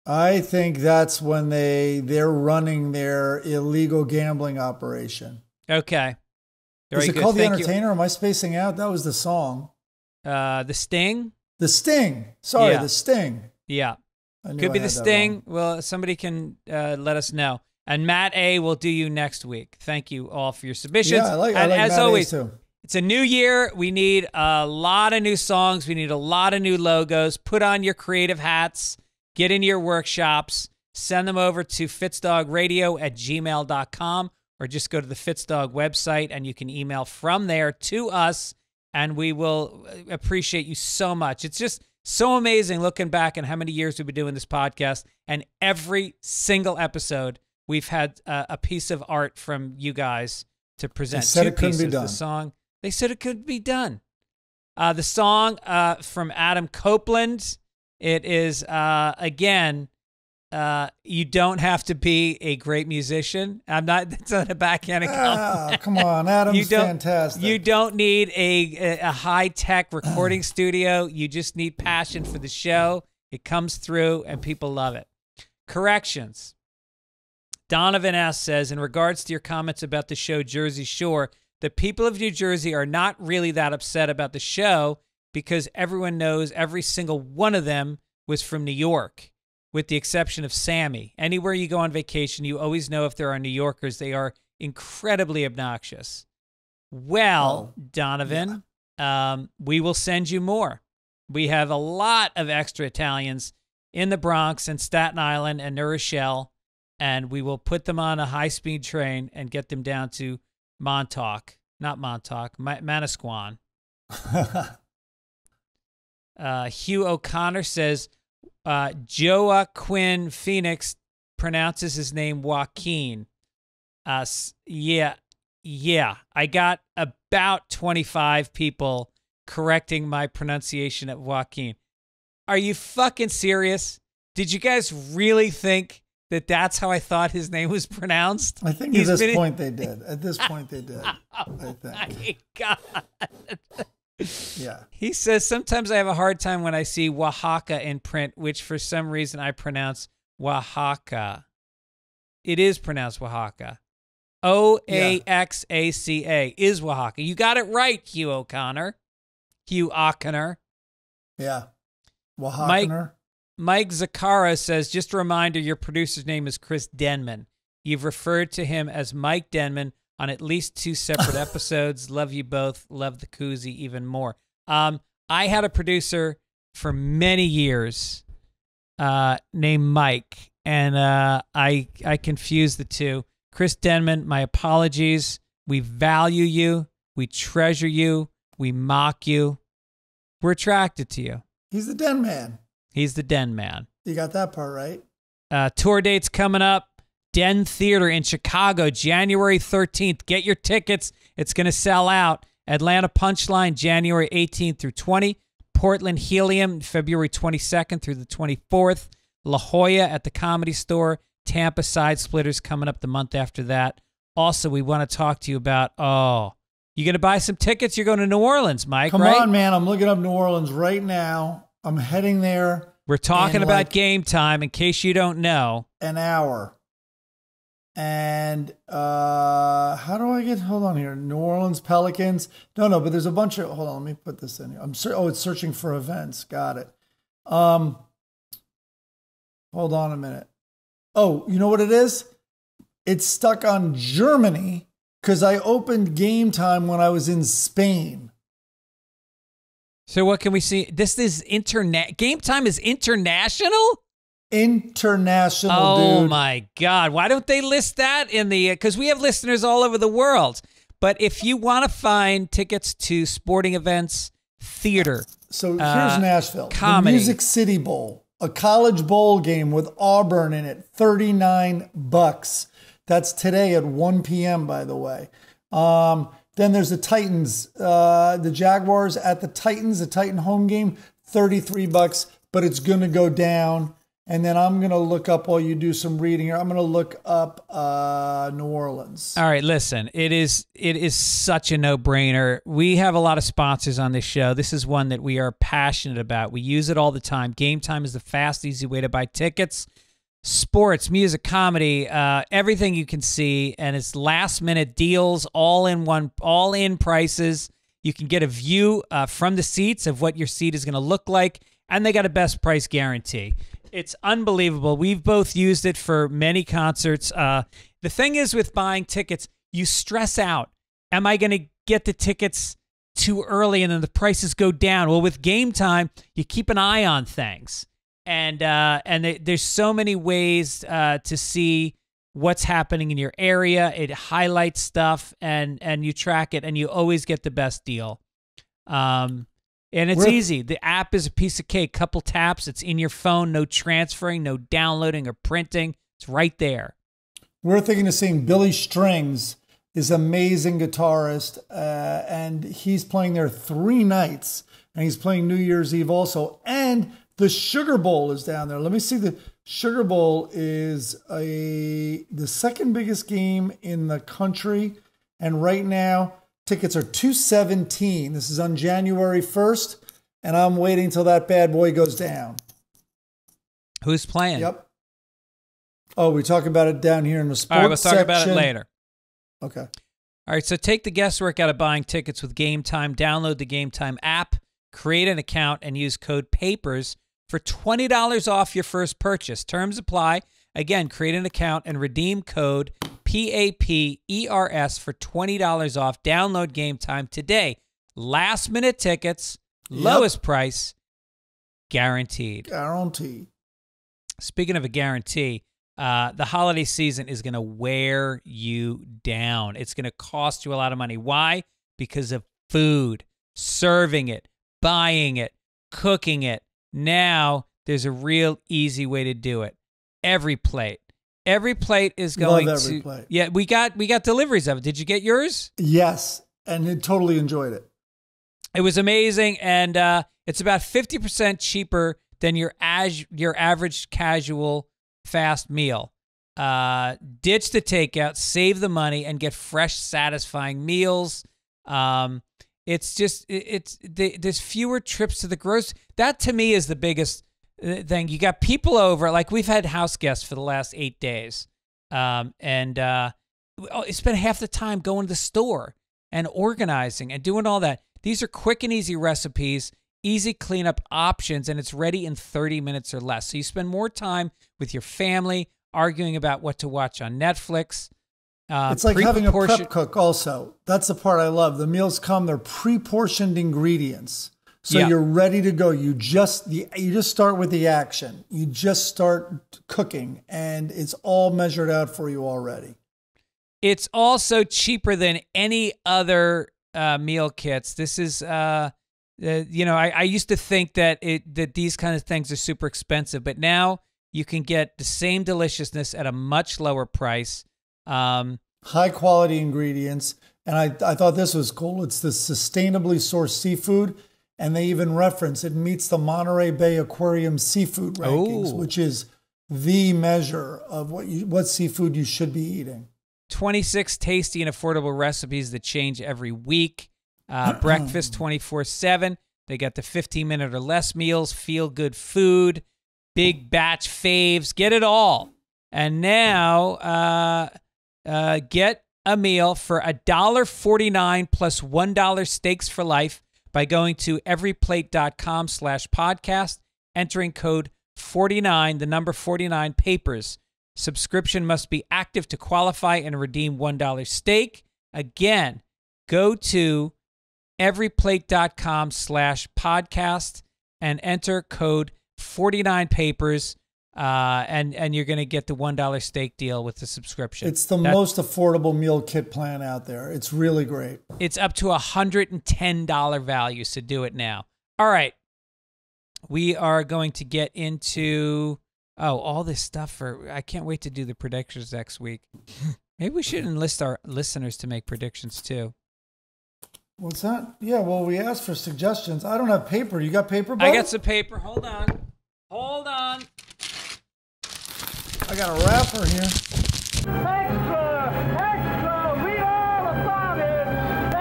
I think that's when they're running their illegal gambling operation. Okay. Is it called The Entertainer? Am I spacing out? That was the song. The Sting? The Sting. Sorry, The Sting. Yeah. Could be The Sting. Well, somebody can let us know. And Matt A will do you next week. Thank you all for your submissions. Yeah, I like as Matt always, A's too. It's a new year. We need a lot of new songs. We need a lot of new logos. Put on your creative hats. Get into your workshops. Send them over to fitzdog.radio@gmail.com, or just go to the Fitzdog website and you can email from there to us, and we will appreciate you so much. It's just so amazing looking back and how many years we've been doing this podcast, and every single episode we've had a piece of art from you guys to present. They said it couldn't be done. The song. They said it could be done. The song from Adam Copeland. It is, again, you don't have to be a great musician. That's not a backhanded compliment. Come on, Adam's fantastic. You don't need a high-tech recording studio. You just need passion for the show. It comes through, and people love it. Corrections. Donovan S. says, in regards to your comments about the show Jersey Shore, the people of New Jersey are not really that upset about the show because everyone knows every single one of them was from New York, with the exception of Sammy. Anywhere you go on vacation, you always know if there are New Yorkers. They are incredibly obnoxious. Well, Donovan, yeah. We will send you more. We have a lot of extra Italians in the Bronx and Staten Island and New Rochelle, and we will put them on a high-speed train and get them down to Manasquan. Hugh O'Connor says, Joaquin Phoenix pronounces his name Joaquin. Yeah. I got about 25 people correcting my pronunciation of Joaquin. Are you fucking serious? Did you guys really think that that's how I thought his name was pronounced? I think at this point they did. Oh my God. Yeah. He says, sometimes I have a hard time when I see Oaxaca in print, which for some reason I pronounce Oaxaca. It is pronounced Oaxaca. Oaxaca is Oaxaca. You got it right, Hugh O'Connor. Hugh O'Connor. Yeah. Oaxaca. Mike Zakara says, just a reminder, your producer's name is Chris Denman. You've referred to him as Mike Denman on at least 2 separate episodes. Love you both. Love the koozie even more. I had a producer for many years named Mike, and I confused the two. Chris Denman, my apologies. We value you. We treasure you. We mock you. We're attracted to you. He's the Den Man. He's the Den Man. You got that part right. Tour dates coming up. Den Theater in Chicago, January 13th. Get your tickets. It's going to sell out. Atlanta Punchline, January 18th through 20. Portland Helium, February 22nd through the 24th. La Jolla at the Comedy Store. Tampa Side Splitters coming up the month after that. Also, we want to talk to you about, you going to buy some tickets? You're going to New Orleans, Mike, right? Come on, man. I'm looking up New Orleans right now. I'm heading there. We're talking about Game Time, in case you don't know. An hour. And how do I get, hold on here, New Orleans Pelicans. No, but there's a bunch of, hold on, let me put this in here. It's searching for events. Got it. Hold on a minute. Oh, you know what it is? It's stuck on Germany because I opened Game Time when I was in Spain. So what can we see? This is internet. Game Time is international? International, dude. Oh, my God. Why don't they list that in the... Because we have listeners all over the world. But if you want to find tickets to sporting events, theater... So here's Nashville. Comedy. The Music City Bowl. A college bowl game with Auburn in it. $39. That's today at 1 p.m., by the way. Then there's the Titans. The Jaguars at the Titans. The Titan home game. $33. But it's going to go down... And then I'm going to look up, while you do some reading here, I'm going to look up New Orleans. All right, listen, it is such a no-brainer. We have a lot of sponsors on this show. This is one that we are passionate about. We use it all the time. Game Time is the fast, easy way to buy tickets. Sports, music, comedy, everything you can see. And it's last-minute deals, all-in prices. You can get a view from the seats of what your seat is going to look like. And they got a best price guarantee. It's unbelievable. We've both used it for many concerts. The thing is with buying tickets, you stress out. Am I going to get the tickets too early and then the prices go down? Well, with Game Time, you keep an eye on things. And there's so many ways to see what's happening in your area. It highlights stuff and you track it and you always get the best deal. And it's easy. The app is a piece of cake. Couple taps. It's in your phone. No transferring, no downloading or printing. It's right there. We're thinking of seeing Billy Strings, is an amazing guitarist, and he's playing there 3 nights, and he's playing New Year's Eve also. And the Sugar Bowl is down there. Let me see. The Sugar Bowl is the second biggest game in the country, and right now, tickets are $217. This is on January 1st, and I'm waiting till that bad boy goes down. Who's playing? Yep. Oh, we talk about it down here in the sports section. All right, we'll talk about it later. Okay. All right, so take the guesswork out of buying tickets with Game Time. Download the Game Time app, create an account, and use code PAPERS for $20 off your first purchase. Terms apply. Again, create an account and redeem code PAPERS for $20 off. Download Game Time today. Last minute tickets, lowest price, guaranteed. Guaranteed. Speaking of a guarantee, the holiday season is going to wear you down. It's going to cost you a lot of money. Why? Because of food, serving it, buying it, cooking it. Now there's a real easy way to do it. Every plate. Every plate is going Love every plate. Yeah, we got deliveries of it. Did you get yours? Yes, and I totally enjoyed it. It was amazing, and it's about 50% cheaper than your average casual fast meal. Ditch the takeout, save the money, and get fresh, satisfying meals. It's just there's fewer trips to the grocery. That to me is the biggest thing. You got people over, like we've had house guests for the last 8 days, and spent half the time going to the store and organizing and doing all that. These are quick and easy recipes, easy cleanup options, and it's ready in 30 minutes or less. So you spend more time with your family arguing about what to watch on Netflix. It's like having a prep cook also. That's the part I love. The meals come, they're pre-portioned ingredients. So you're ready to go. You just start with the action. You just start cooking, and it's all measured out for you already. It's also cheaper than any other meal kits. This is... you know, I used to think that these kind of things are super expensive, but now you can get the same deliciousness at a much lower price. High quality ingredients. And I thought this was cool. It's the sustainably sourced seafood. And they even reference it meets the Monterey Bay Aquarium seafood rankings, which is the measure of what seafood you should be eating. 26 tasty and affordable recipes that change every week. Breakfast 24/7. They got the 15-minute or less meals, feel-good food, big batch faves. Get it all. And now get a meal for $1.49 plus $1 steaks for life by going to everyplate.com/podcast, entering code 49, the number 49 papers. Subscription must be active to qualify and redeem $1 steak. Again, go to everyplate.com/podcast and enter code 49papers, and you're going to get the $1 steak deal with the subscription. It's the most affordable meal kit plan out there. It's really great. It's up to $110 value, so do it now. All right. We are going to get into, all this stuff. I can't wait to do the predictions next week. Maybe we should enlist our listeners to make predictions too. What's that? Yeah, well, we asked for suggestions. I don't have paper. You got paper, buddy? I got some paper. Hold on. Hold on. I got a wrapper here. Extra! Extra! Read all about it!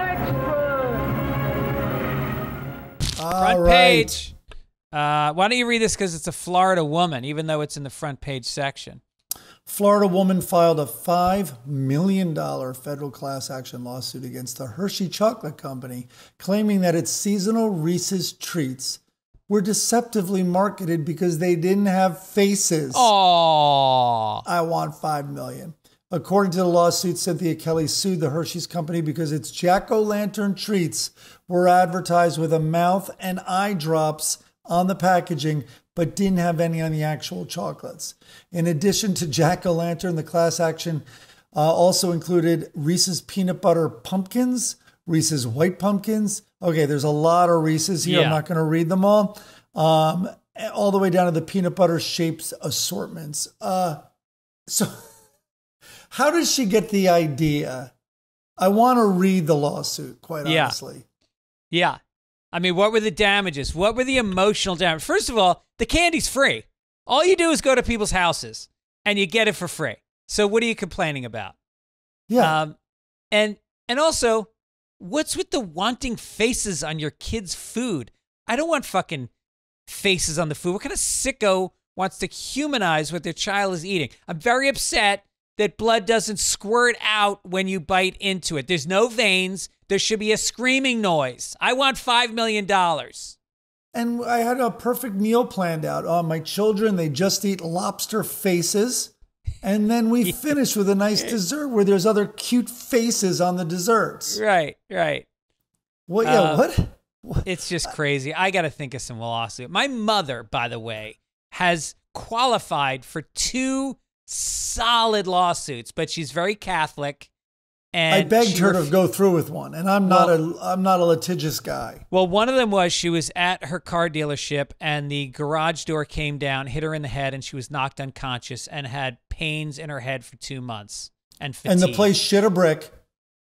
Extra! Front page. Why don't you read this, because it's a Florida woman, even though it's in the front page section. Florida woman filed a $5 million federal class action lawsuit against the Hershey Chocolate Company, claiming that its seasonal Reese's treats were deceptively marketed because they didn't have faces. Aww. I want $5 million. According to the lawsuit, Cynthia Kelly sued the Hershey's company because its jack-o'-lantern treats were advertised with a mouth and eye drops on the packaging, but didn't have any on the actual chocolates. In addition to jack-o'-lantern, the class action also included Reese's peanut butter pumpkins, Reese's white pumpkins. Okay, there's a lot of Reese's here. Yeah. I'm not going to read them all the way down to the peanut butter shapes assortments. So how does she get the idea? I want to read the lawsuit, quite honestly. Yeah. I mean, what were the damages? What were the emotional damages? First of all, the candy's free. All you do is go to people's houses and you get it for free. So what are you complaining about? Yeah. And also, what's with the wanting faces on your kids' food? I don't want fucking faces on the food. What kind of sicko wants to humanize what their child is eating? I'm very upset that blood doesn't squirt out when you bite into it. There's no veins. There should be a screaming noise. I want $5 million. And I had a perfect meal planned out. My children, they just eat lobster faces. And then we finish with a nice dessert where there's other cute faces on the desserts. Right, right. Well, yeah, what? It's just crazy. I got to think of some lawsuit. My mother, by the way, has qualified for 2 solid lawsuits, but she's very Catholic. And I begged her to go through with one, and I'm not a litigious guy. Well, one of them was she was at her car dealership, and the garage door came down, hit her in the head, and she was knocked unconscious and had pains in her head for 2 months and fatigue. And the place shit a brick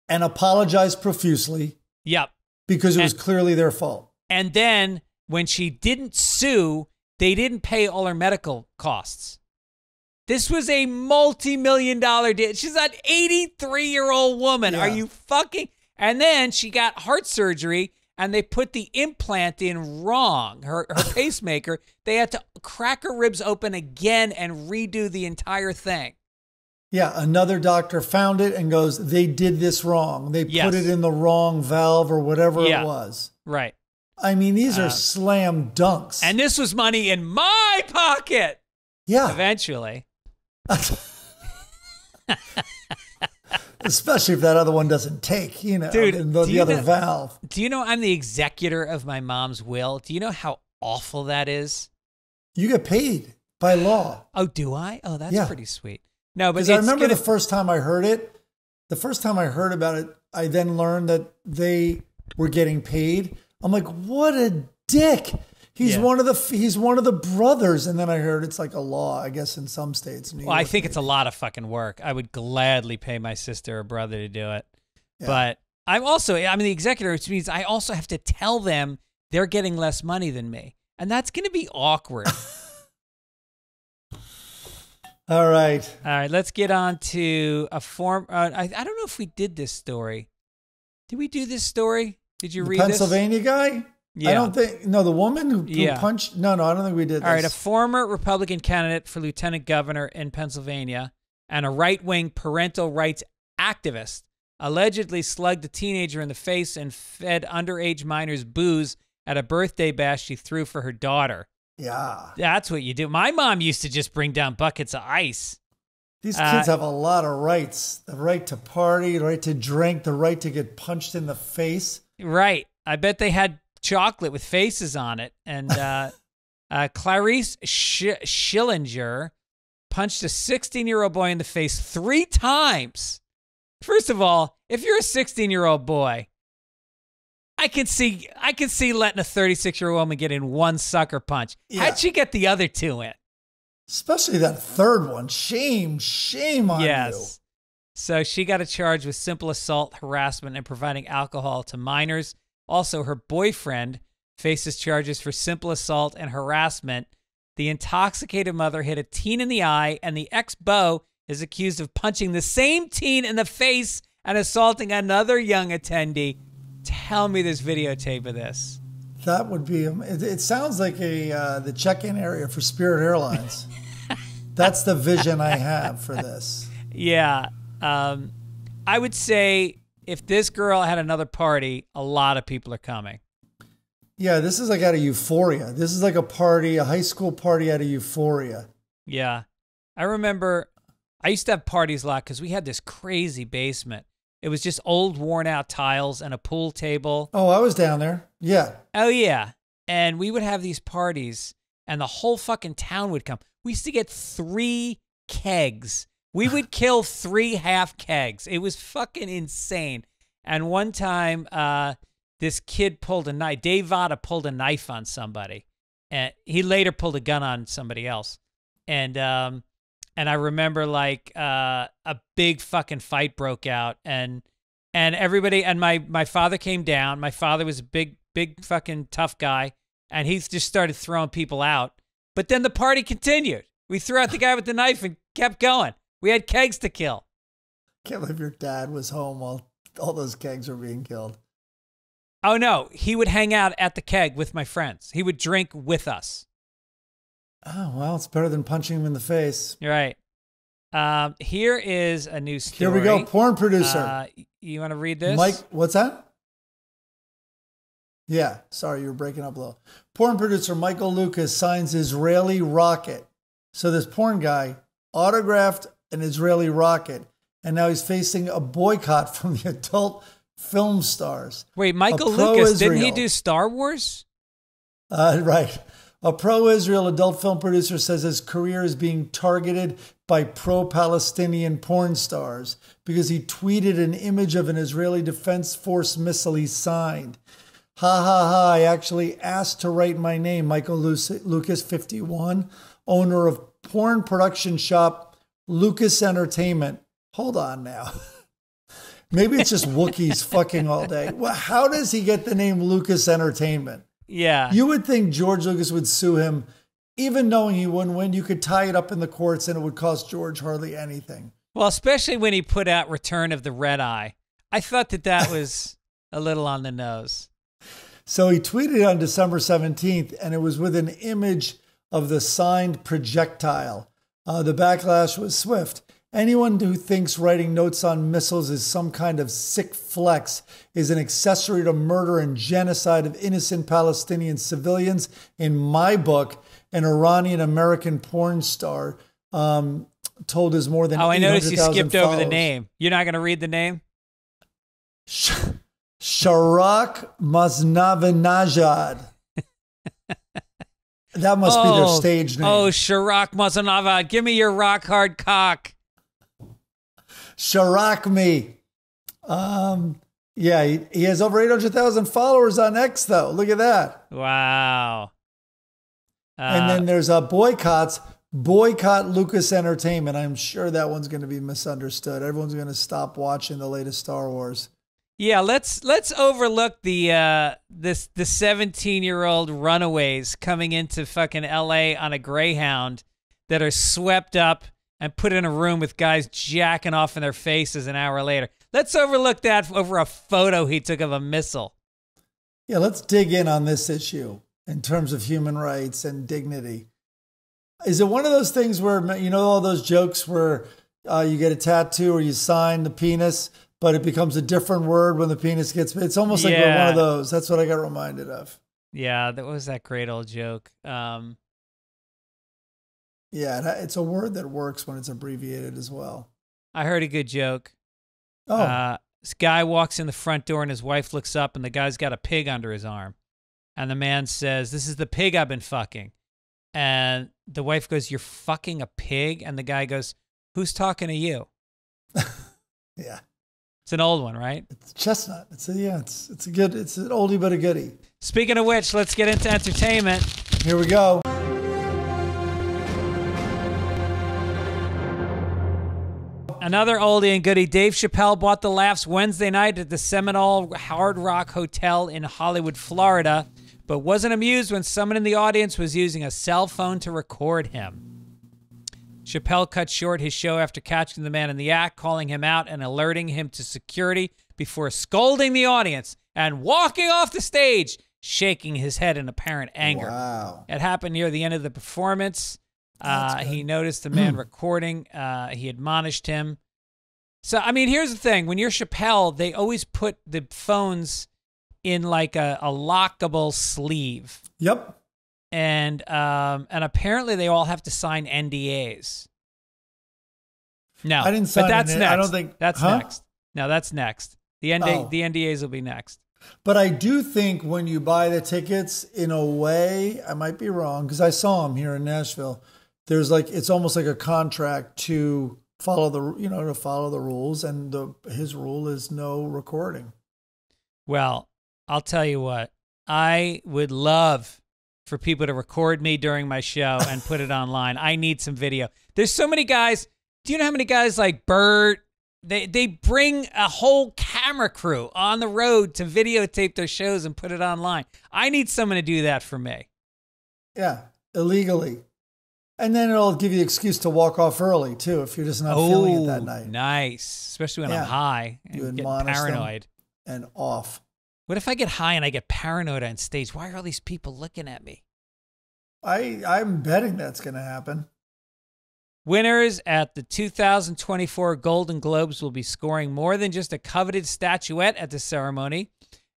and apologized profusely. Yep, because it was clearly their fault. And then when she didn't sue, they didn't pay all her medical costs. This was a multi-million-dollar deal. She's an 83-year-old woman. Yeah. Are you fucking? And then she got heart surgery, and they put the implant in wrong. Her pacemaker. They had to crack her ribs open again and redo the entire thing. Yeah, another doctor found it and goes, they did this wrong. They put it in the wrong valve or whatever it was. Right. I mean, these are slam dunks. And this was money in my pocket. Yeah. Eventually. Especially if that other one doesn't take, you know, dude, and the other valve. Do you know I'm the executor of my mom's will? Do you know how awful that is? You get paid by law. Oh, do I? Oh, that's pretty sweet. No, but I remember the first time I heard it, the first time I heard about it, I then learned that they were getting paid. I'm like, what a dick. He's one of the brothers, and then I heard it's like a law, I guess, in some states. Well, I think it's a lot of fucking work. I would gladly pay my sister or brother to do it, but I'm the executor, which means I also have to tell them they're getting less money than me, and that's going to be awkward. All right, all right. Let's get on to a form. I don't know if we did this story. Did we do this story? Did you read this? Pennsylvania guy? Yeah. I don't think, no, the woman who punched, no, I don't think we did this. All right, a former Republican candidate for lieutenant governor in Pennsylvania and a right-wing parental rights activist allegedly slugged a teenager in the face and fed underage minors booze at a birthday bash she threw for her daughter. Yeah. That's what you do. My mom used to just bring down buckets of ice. These kids have a lot of rights. The right to party, the right to drink, the right to get punched in the face. Right. I bet they had chocolate with faces on it. And Clarice Schillinger punched a 16-year-old boy in the face 3 times. First of all, if you're a 16-year-old boy, I can see letting a 36-year-old woman get in 1 sucker punch. Yeah. How'd she get the other 2 in? Especially that 3rd one. Shame, shame on you. So she got a charge with simple assault, harassment, and providing alcohol to minors. Also, her boyfriend faces charges for simple assault and harassment. The intoxicated mother hit a teen in the eye, and the ex-beau is accused of punching the same teen in the face and assaulting another young attendee. Tell me there's videotape of this. That would be, it sounds like the check-in area for Spirit Airlines. That's the vision I have for this. Yeah. I would say, if this girl had another party, a lot of people are coming. Yeah, this is like out of Euphoria. This is like a party, a high school party out of Euphoria. Yeah. I remember I used to have parties a lot because we had this crazy basement. It was just old worn out tiles and a pool table. Oh, I was down there. Yeah. Oh, yeah. And we would have these parties and the whole fucking town would come. We used to get 3 kegs. We would kill 3 half kegs. It was fucking insane. And one time, this kid pulled a knife. Dave Vada pulled a knife on somebody, and he later pulled a gun on somebody else. And I remember like a big fucking fight broke out, and everybody. And my father came down. My father was a big fucking tough guy, and he just started throwing people out. But then the party continued. We threw out the guy with the knife and kept going. We had kegs to kill. Can't believe your dad was home while all those kegs were being killed. Oh, no. He would hang out at the keg with my friends. He would drink with us. Oh, well, it's better than punching him in the face. You're right. Here is a new story. Here we go. Porn producer. You want to read this? Mike, what's that? Yeah. Sorry, you were breaking up low. Porn producer Michael Lucas signs Israeli rocket. So this porn guy autographed an Israeli rocket. And now he's facing a boycott from the adult film stars. Wait, Michael Lucas, didn't he do Star Wars? Right. A pro-Israel adult film producer says his career is being targeted by pro-Palestinian porn stars because he tweeted an image of an Israeli Defense Force missile he signed. Ha ha ha, I actually asked to write my name, Michael Lucas, 51, owner of porn production shop Lucas Entertainment. Hold on now. Maybe it's just Wookiees fucking all day. Well, how does he get the name Lucas Entertainment? Yeah. You would think George Lucas would sue him, even knowing he wouldn't win. You could tie it up in the courts and it would cost George hardly anything. Well, especially when he put out Return of the Red Eye. I thought that that was a little on the nose. So he tweeted on December 17th, and it was with an image of the signed projectile. The backlash was swift. Anyone who thinks writing notes on missiles is some kind of sick flex is an accessory to murder and genocide of innocent Palestinian civilians, in my book. An Iranian-American porn star told his more than 800,000 followers. Oh, I noticed you skipped over the name. You're not going to read the name? Sharak Masnavinajad. That must be their stage name. Oh, Sharak Masnavinajad. Give me your rock hard cock. Sharak me. Yeah, he has over 800,000 followers on X, though. Look at that. Wow. And then there's boycotts. Boycott Lucas Entertainment. I'm sure that one's going to be misunderstood. Everyone's going to stop watching the latest Star Wars. Yeah, let's overlook the 17-year-old runaways coming into fucking L.A. on a Greyhound that are swept up and put in a room with guys jacking off in their faces an hour later. Let's overlook that over a photo he took of a missile. Yeah, let's dig in on this issue in terms of human rights and dignity. Is it one of those things where, you know, all those jokes where you get a tattoo or you sign the penis, but it becomes a different word when the penis gets, it's almost like we're one of those. That's what I got reminded of. Yeah. That was that great old joke. Yeah. It's a word that works when it's abbreviated as well. I heard a good joke. Oh, this guy walks in the front door and his wife looks up and the guy's got a pig under his arm. And the man says, "This is the pig I've been fucking." And the wife goes, "You're fucking a pig?" And the guy goes, "Who's talking to you?" Yeah. It's an old one, right? It's chestnut. It's a, yeah, it's a good, it's an oldie but a goodie. Speaking of which, let's get into entertainment. Here we go. Another oldie and goodie. Dave Chappelle bought the laughs Wednesday night at the Seminole Hard Rock Hotel in Hollywood, Florida, but wasn't amused when someone in the audience was using a cell phone to record him. Chappelle cut short his show after catching the man in the act, calling him out and alerting him to security before scolding the audience and walking off the stage, shaking his head in apparent anger. Wow. It happened near the end of the performance. He noticed the man recording. He admonished him. So, I mean, here's the thing. When you're Chappelle, they always put the phones in like a lockable sleeve. Yep. And apparently they all have to sign NDAs. No, I didn't sign. But that's next. I don't think that's next. No, that's next. The NDAs will be next. But I do think when you buy the tickets, in a way, I might be wrong because I saw them here in Nashville. There's like, it's almost like a contract to follow the, you know, to follow the rules, and his rule is no recording. Well, I'll tell you what, I would love for people to record me during my show and put it online. I need some video. There's so many guys. Do you know how many guys like Bert? They bring a whole camera crew on the road to videotape their shows and put it online. I need someone to do that for me. Yeah, illegally. And then it'll give you the excuse to walk off early, too, if you're just not feeling it that night. Nice. Especially when I'm high and get paranoid. And off. What if I get high and I get paranoid on stage? Why are all these people looking at me? I'm betting that's going to happen. Winners at the 2024 Golden Globes will be scoring more than just a coveted statuette at the ceremony.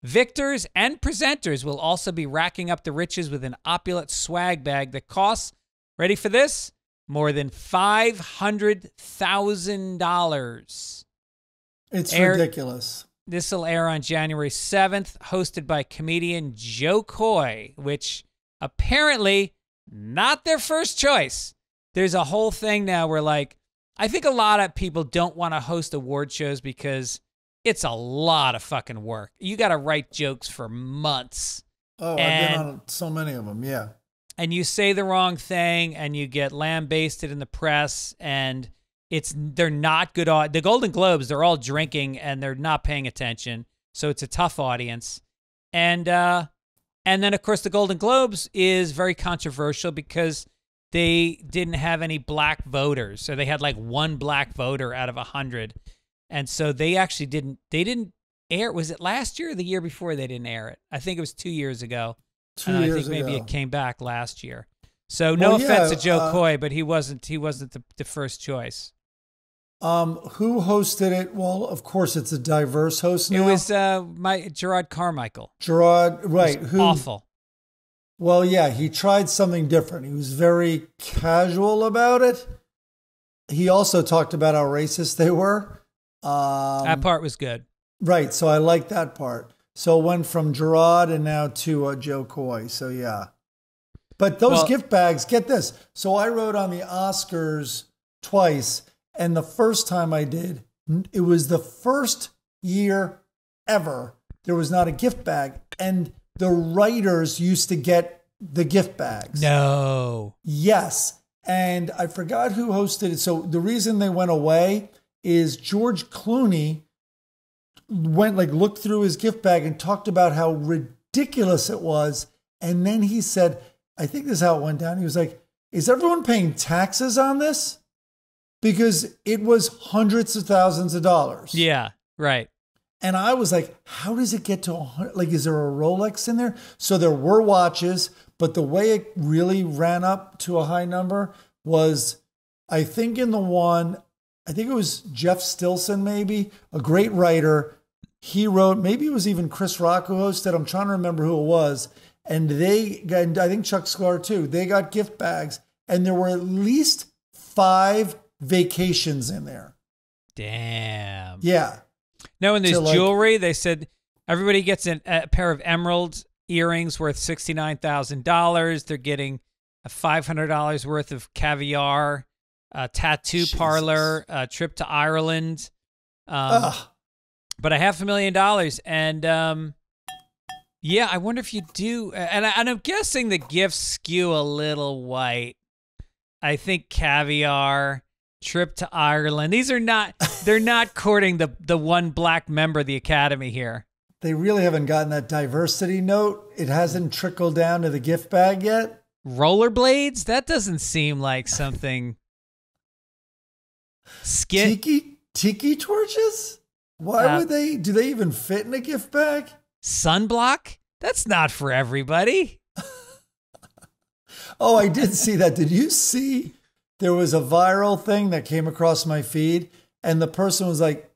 Victors and presenters will also be racking up the riches with an opulent swag bag that costs, ready for this, more than $500,000. It's ridiculous. This will air on January 7th, hosted by comedian Joe Koy, which apparently not their first choice. There's a whole thing now where, like, I think a lot of people don't want to host award shows because it's a lot of fucking work. You got to write jokes for months. Oh, I've been on so many of them, yeah. And you say the wrong thing and you get lambasted in the press, and they're not good. The Golden Globes, they're all drinking and they're not paying attention. So it's a tough audience. And then, of course, the Golden Globes is very controversial because they didn't have any black voters. So they had like one black voter out of 100. And so they actually didn't air it. Was it last year or the year before they didn't air it? I think it was 2 years ago. Maybe it came back last year. So no offense to Joe Koy, but he wasn't the first choice. Who hosted it? Well, of course, it's a diverse host now. It was Gerard Carmichael. Gerard, right? Who, awful. Well, yeah, he tried something different. He was very casual about it. He also talked about how racist they were. That part was good, right? So I liked that part. So it went from Gerard and now to Joe Koy. So, yeah. But those gift bags, get this. So I wrote on the Oscars twice. And the first time I did, it was the first year ever there was not a gift bag. And the writers used to get the gift bags. No. Yes. And I forgot who hosted it. So the reason they went away is George Clooney went, like, looked through his gift bag and talked about how ridiculous it was. And then he said, I think this is how it went down. He was like, is everyone paying taxes on this? Because it was hundreds of thousands of dollars. Yeah, right. And I was like, how does it get to 100? Like, is there a Rolex in there? So there were watches, but the way it really ran up to a high number was, I think in the one, I think it was Jeff Stilson, maybe, a great writer. He wrote, maybe it was even Chris Rock who hosted. I'm trying to remember who it was. And they, and I think Chuck Sklar too, they got gift bags. And there were at least 5 vacations in there. Damn. Yeah. No, and there's jewelry. They said everybody gets a pair of emerald earrings worth $69,000. They're getting a $500 worth of caviar, a tattoo parlor, a trip to Ireland. But $500,000. And, yeah, I wonder if you do. And I'm guessing the gifts skew a little white. I think caviar, trip to Ireland. These are not, they're not courting the one black member of the Academy here. They really haven't gotten that diversity note. It hasn't trickled down to the gift bag yet. Rollerblades? That doesn't seem like something. Skit? Tiki torches? Why would they, do they even fit in a gift bag? Sunblock? That's not for everybody. Oh, I did see that. Did you see there was a viral thing that came across my feed and the person was like,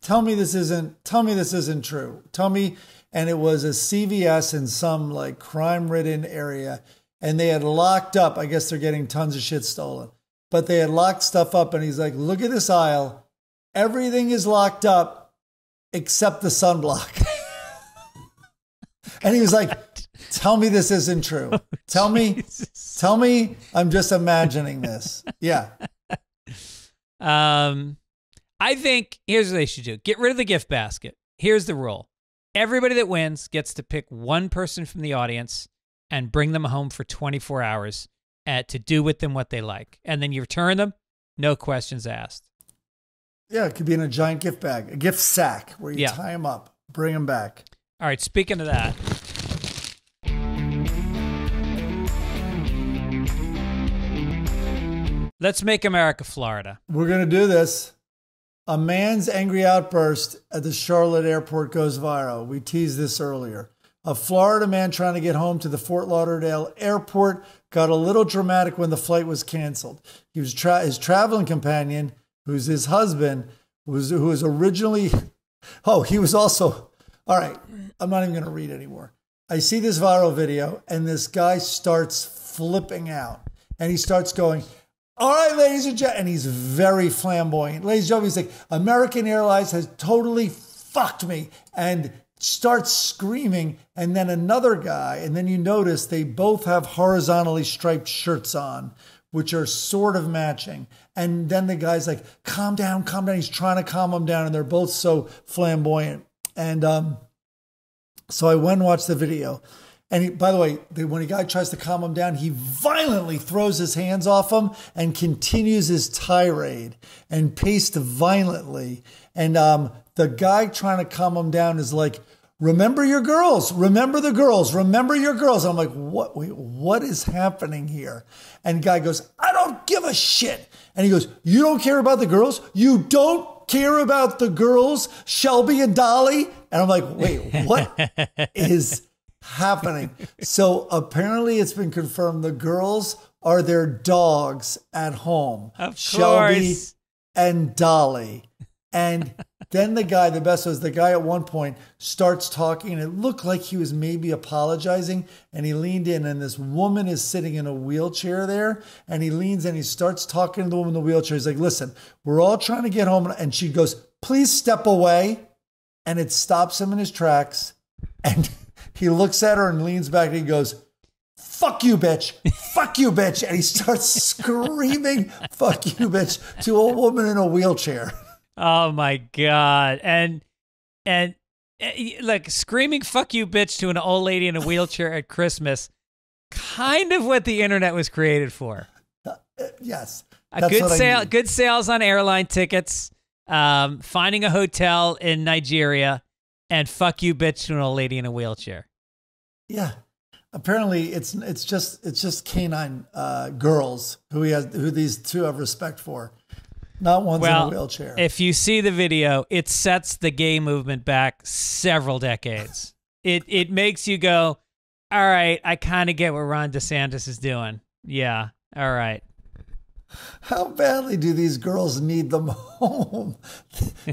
tell me this isn't true. Tell me. And it was a CVS in some like crime-ridden area and they had locked up. I guess they're getting tons of shit stolen, but they had locked stuff up and he's like, look at this aisle. Everything is locked up except the sunblock. And he was like, tell me this isn't true. Tell me I'm just imagining this. Yeah. I think here's what they should do. Get rid of the gift basket. Here's the rule. Everybody that wins gets to pick one person from the audience and bring them home for 24 hours to do with them what they like. And then you return them. No questions asked. Yeah. It could be in a giant gift bag, a gift sack where you tie them up, bring them back. All right. Speaking of that. Let's make America Florida. We're going to do this. A man's angry outburst at the Charlotte airport goes viral. We teased this earlier. A Florida man trying to get home to the Fort Lauderdale airport got a little dramatic when the flight was canceled. He was his traveling companion, who's his husband, who was originally... Oh, he was also... All right, I'm not even going to read anymore. I see this viral video, and this guy starts flipping out, and he starts going... All right, ladies and gentlemen, and he's very flamboyant. Ladies and gentlemen, he's like, American Airlines has totally fucked me, and starts screaming, and then another guy, and then you notice they both have horizontally striped shirts on, which are sort of matching. And then the guy's like, calm down, calm down. He's trying to calm them down, and they're both so flamboyant. And so I went and watched the video. And he, by the way, when a guy tries to calm him down, he violently throws his hands off him and continues his tirade and paced violently. And the guy trying to calm him down is like, remember your girls, remember the girls, remember your girls. And I'm like, what? Wait, what is happening here? And the guy goes, I don't give a shit. And he goes, you don't care about the girls? You don't care about the girls, Shelby and Dolly? And I'm like, wait, what is happening? So apparently it's been confirmed the girls are their dogs at home, of Shelby and Dolly. And then the guy, the best was the guy at one point starts talking, and it looked like he was maybe apologizing, and he leaned in, and this woman is sitting in a wheelchair there, and he leans in, he starts talking to the woman in the wheelchair. He's like, listen, we're all trying to get home. And she goes, please step away. And it stops him in his tracks, and he looks at her and leans back and he goes, fuck you, bitch. Fuck you, bitch. And he starts screaming, fuck you, bitch, to a woman in a wheelchair. Oh, my God. And like, screaming, fuck you, bitch, to an old lady in a wheelchair at Christmas, kind of what the internet was created for. Yes. A good sale, good sales on airline tickets, finding a hotel in Nigeria, and fuck you, bitch, to an old lady in a wheelchair. Yeah, apparently it's just canine girls who these two have respect for. Not one's in a wheelchair. If you see the video, it sets the gay movement back several decades. it makes you go, all right, I kind of get what Ron DeSantis is doing. Yeah, all right. How badly do these girls need them home?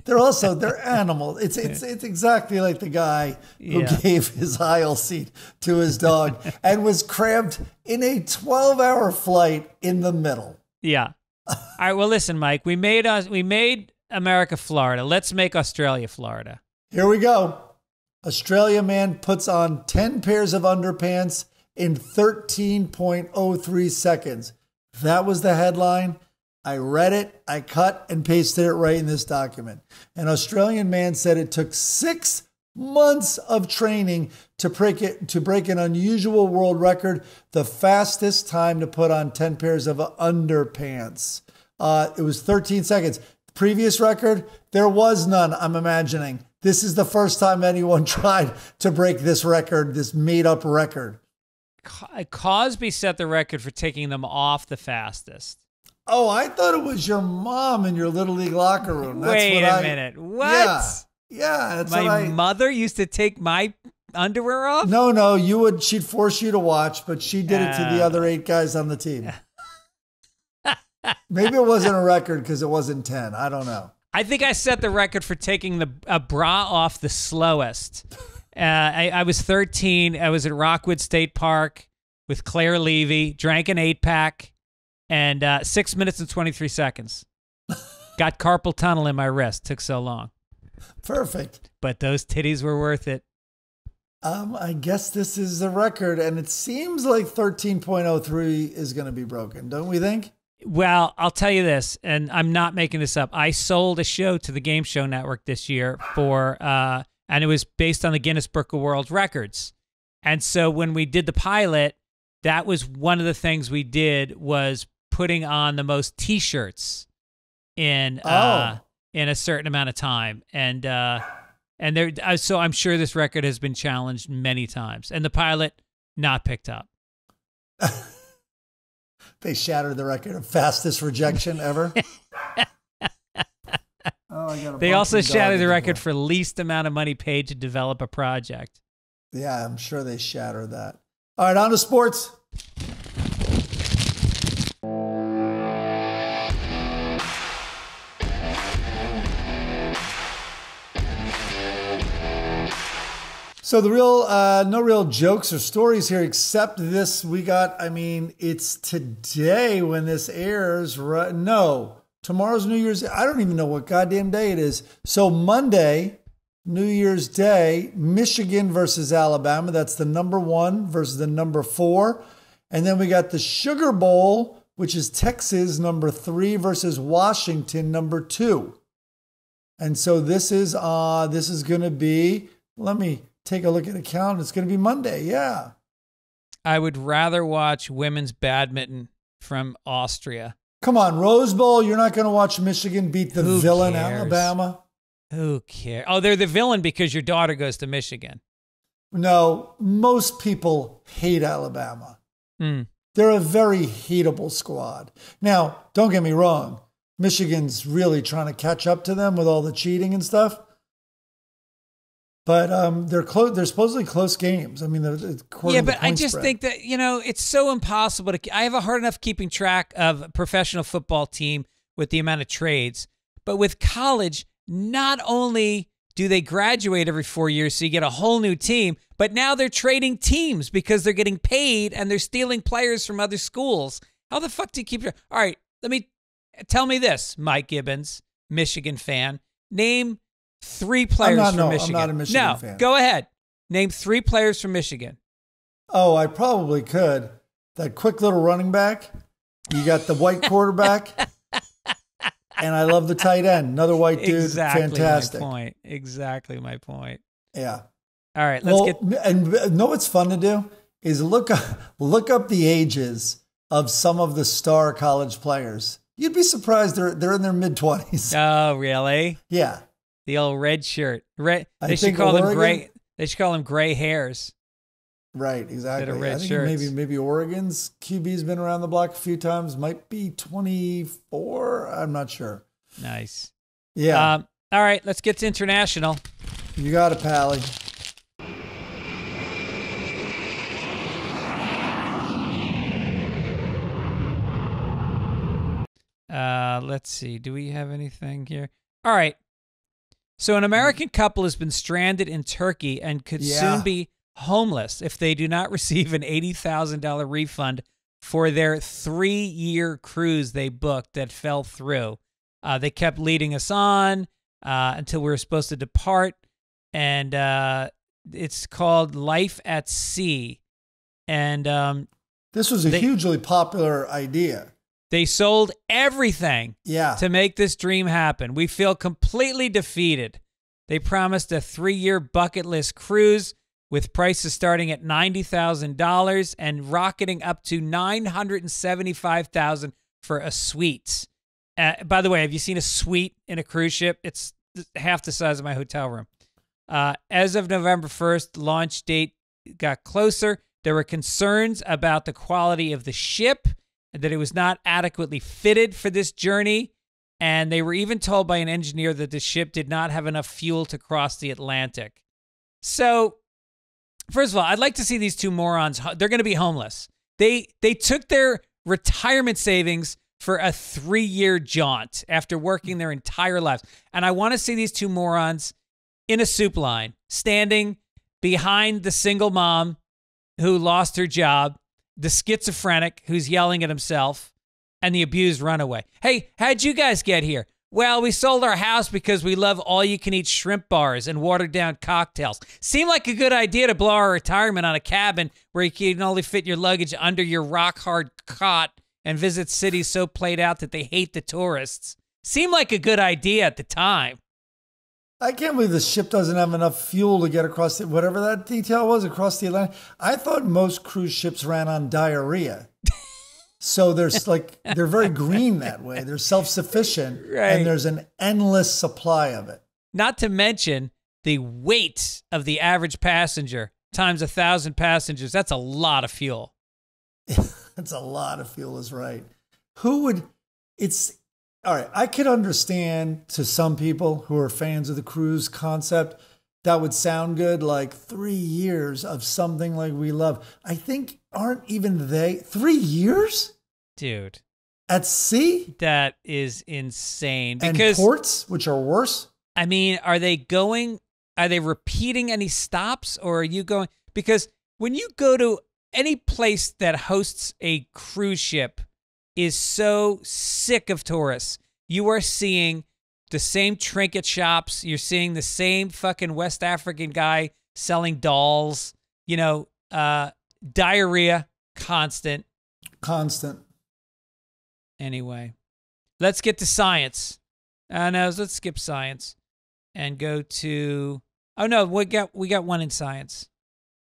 They're animals. It's exactly like the guy who gave his aisle seat to his dog and was cramped in a 12-hour flight in the middle. Yeah. All right. Well, listen, Mike. We made America Florida. Let's make Australia Florida. Here we go. Australia man puts on 10 pairs of underpants in 13.03 seconds. That was the headline. I read it, I cut and pasted it right in this document. An Australian man said it took 6 months of training to break an unusual world record, the fastest time to put on 10 pairs of underpants. It was 13 seconds. The previous record, there was none, I'm imagining. This is the first time anyone tried to break this record, this made-up record. Cosby set the record for taking them off the fastest. Oh, I thought it was your mom in your Little League locker room. That's Wait a minute. What? Yeah, that's my mother used to take my underwear off? No, she'd force you to watch, but she did it to the other 8 guys on the team. Maybe it wasn't a record because it wasn't 10. I don't know. I think I set the record for taking a bra off the slowest. I was 13. I was at Rockwood State Park with Claire Levy, drank an 8-pack, and 6 minutes and 23 seconds. Got carpal tunnel in my wrist. Took so long. Perfect. But those titties were worth it. I guess this is the record, and it seems like 13.03 is going to be broken, don't we think? Well, I'll tell you this, and I'm not making this up. I sold a show to the Game Show Network this year for... and it was based on the Guinness Book of World Records. And so when we did the pilot, that was one of the things we did, was putting on the most T-shirts in a certain amount of time. And there, so I'm sure this record has been challenged many times. And the pilot, not picked up. They shattered the record of fastest rejection ever. Oh, they also shattered the record for least amount of money paid to develop a project. Yeah, I'm sure they shattered that. All right, on to sports. So the real, no real jokes or stories here, except this we got, I mean, it's today when this airs, right? No, tomorrow's New Year's. I don't even know what goddamn day it is. So Monday, New Year's Day, Michigan versus Alabama. That's the #1 versus the #4. And then we got the Sugar Bowl, which is Texas, #3 versus Washington, #2. And so this is going to be, let me take a look at the calendar. It's going to be Monday. Yeah. I would rather watch women's badminton from Austria. Come on, Rose Bowl. You're not going to watch Michigan beat the villain Alabama. Who cares? Oh, they're the villain because your daughter goes to Michigan. No, most people hate Alabama. Mm. They're a very hateable squad. Now, don't get me wrong. Michigan's really trying to catch up to them with all the cheating and stuff. But they're close. They're supposedly close games. I mean, yeah, but I just think that, you know, it's so impossible to. I have a hard enough keeping track of a professional football team with the amount of trades, but with college, not only do they graduate every 4 years, so you get a whole new team, but now they're trading teams because they're getting paid and they're stealing players from other schools. How the fuck do you keep track? All right, tell me this, Mike Gibbons, Michigan fan, name. Three players from Michigan. I'm not a Michigan fan. Go ahead. Name three players from Michigan. Oh, I probably could. That quick little running back. You got the white quarterback. And I love the tight end. Another white dude. Exactly. Fantastic. My point. Exactly my point. Yeah. All right. Let's And know what's fun to do is look up the ages of some of the star college players. You'd be surprised they're in their mid-20s. Oh, really? Yeah. The old red shirt. They should call them gray. They should call them gray hairs. Right, exactly. I think maybe Oregon's QB's been around the block a few times. Might be 24. I'm not sure. Nice. Yeah. All right, let's get to international. You got it, Pally. Let's see. Do we have anything here? All right. So an American couple has been stranded in Turkey and could soon be homeless if they do not receive an $80,000 refund for their 3-year cruise they booked that fell through. They kept leading us on until we were supposed to depart. And it's called Life at Sea. And this was a hugely popular idea. They sold everything to make this dream happen. We feel completely defeated. They promised a 3-year bucket list cruise with prices starting at $90,000 and rocketing up to $975,000 for a suite. By the way, have you seen a suite in a cruise ship? It's half the size of my hotel room. As of November 1st, launch date got closer. There were concerns about the quality of the ship, that it was not adequately fitted for this journey, and they were even told by an engineer that the ship did not have enough fuel to cross the Atlantic. So, first of all, I'd like to see these two morons. They're going to be homeless. They took their retirement savings for a 3-year jaunt after working their entire lives, and I want to see these two morons in a soup line, standing behind the single mom who lost her job, the schizophrenic who's yelling at himself, and the abused runaway. Hey, how'd you guys get here? Well, we sold our house because we love all-you-can-eat shrimp bars and watered-down cocktails. Seemed like a good idea to blow our retirement on a cabin where you can only fit your luggage under your rock-hard cot and visit cities so played out that they hate the tourists. Seemed like a good idea at the time. I can't believe the ship doesn't have enough fuel to get across the, whatever that detail was, across the Atlantic. I thought most cruise ships ran on diarrhea. So there's like, they're very green that way. They're self-sufficient, right? And there's an endless supply of it. Not to mention the weight of the average passenger times 1,000 passengers. That's a lot of fuel. That's a lot of fuel is right. Who would, all right, I could understand to some people who are fans of the cruise concept, that would sound good, like 3 years of something like we love. I think aren't even they 3 years? Dude. At sea? That is insane. Because, and ports, which are worse? I mean, are they going Are they repeating any stops, or are you going? Because when you go to any place that hosts a cruise ship is so sick of tourists. You are seeing the same trinket shops. You're seeing the same fucking West African guy selling dolls. You know, diarrhea, constant. Constant. Anyway, let's get to science. No, let's skip science and go to... Oh, no, we got one in science.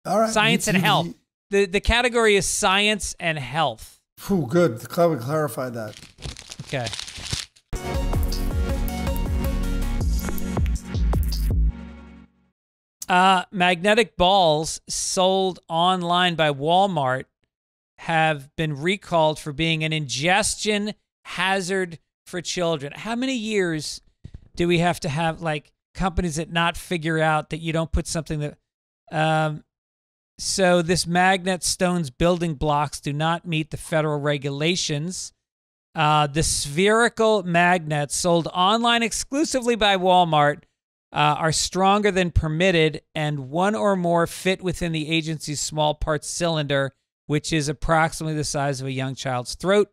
All right. Science and health. The category is science and health. Ooh, good. The club would clarify that. Okay. Magnetic balls sold online by Walmart have been recalled for being an ingestion hazard for children. How many years do we have to have, like, companies that not figure out that you don't put something that... So this magnet stone's building blocks do not meet the federal regulations. The spherical magnets sold online exclusively by Walmart are stronger than permitted, and one or more fit within the agency's small part cylinder, which is approximately the size of a young child's throat.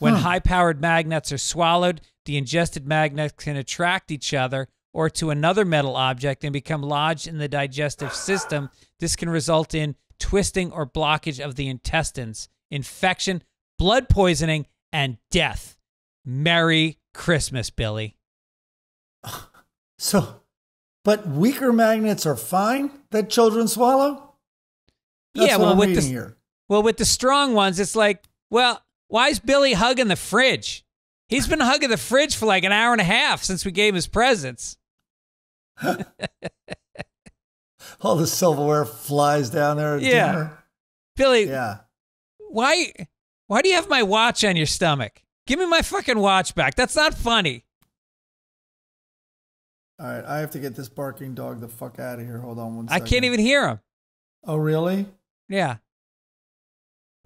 When high-powered magnets are swallowed, the ingested magnets can attract each other or to another metal object and become lodged in the digestive system. This can result in twisting or blockage of the intestines, infection, blood poisoning, and death. Merry Christmas, Billy. So, but weaker magnets are fine that children swallow? That's yeah, well, what I'm reading here. Well, with the strong ones, it's like, well, why is Billy hugging the fridge? He's been hugging the fridge for like an hour and a half since we gave his presents. All the silverware flies down there at dinner. Billy, why do you have my watch on your stomach? Give me my fucking watch back. That's not funny. All right, I have to get this barking dog the fuck out of here. Hold on one second. I can't even hear him. Oh, really? Yeah.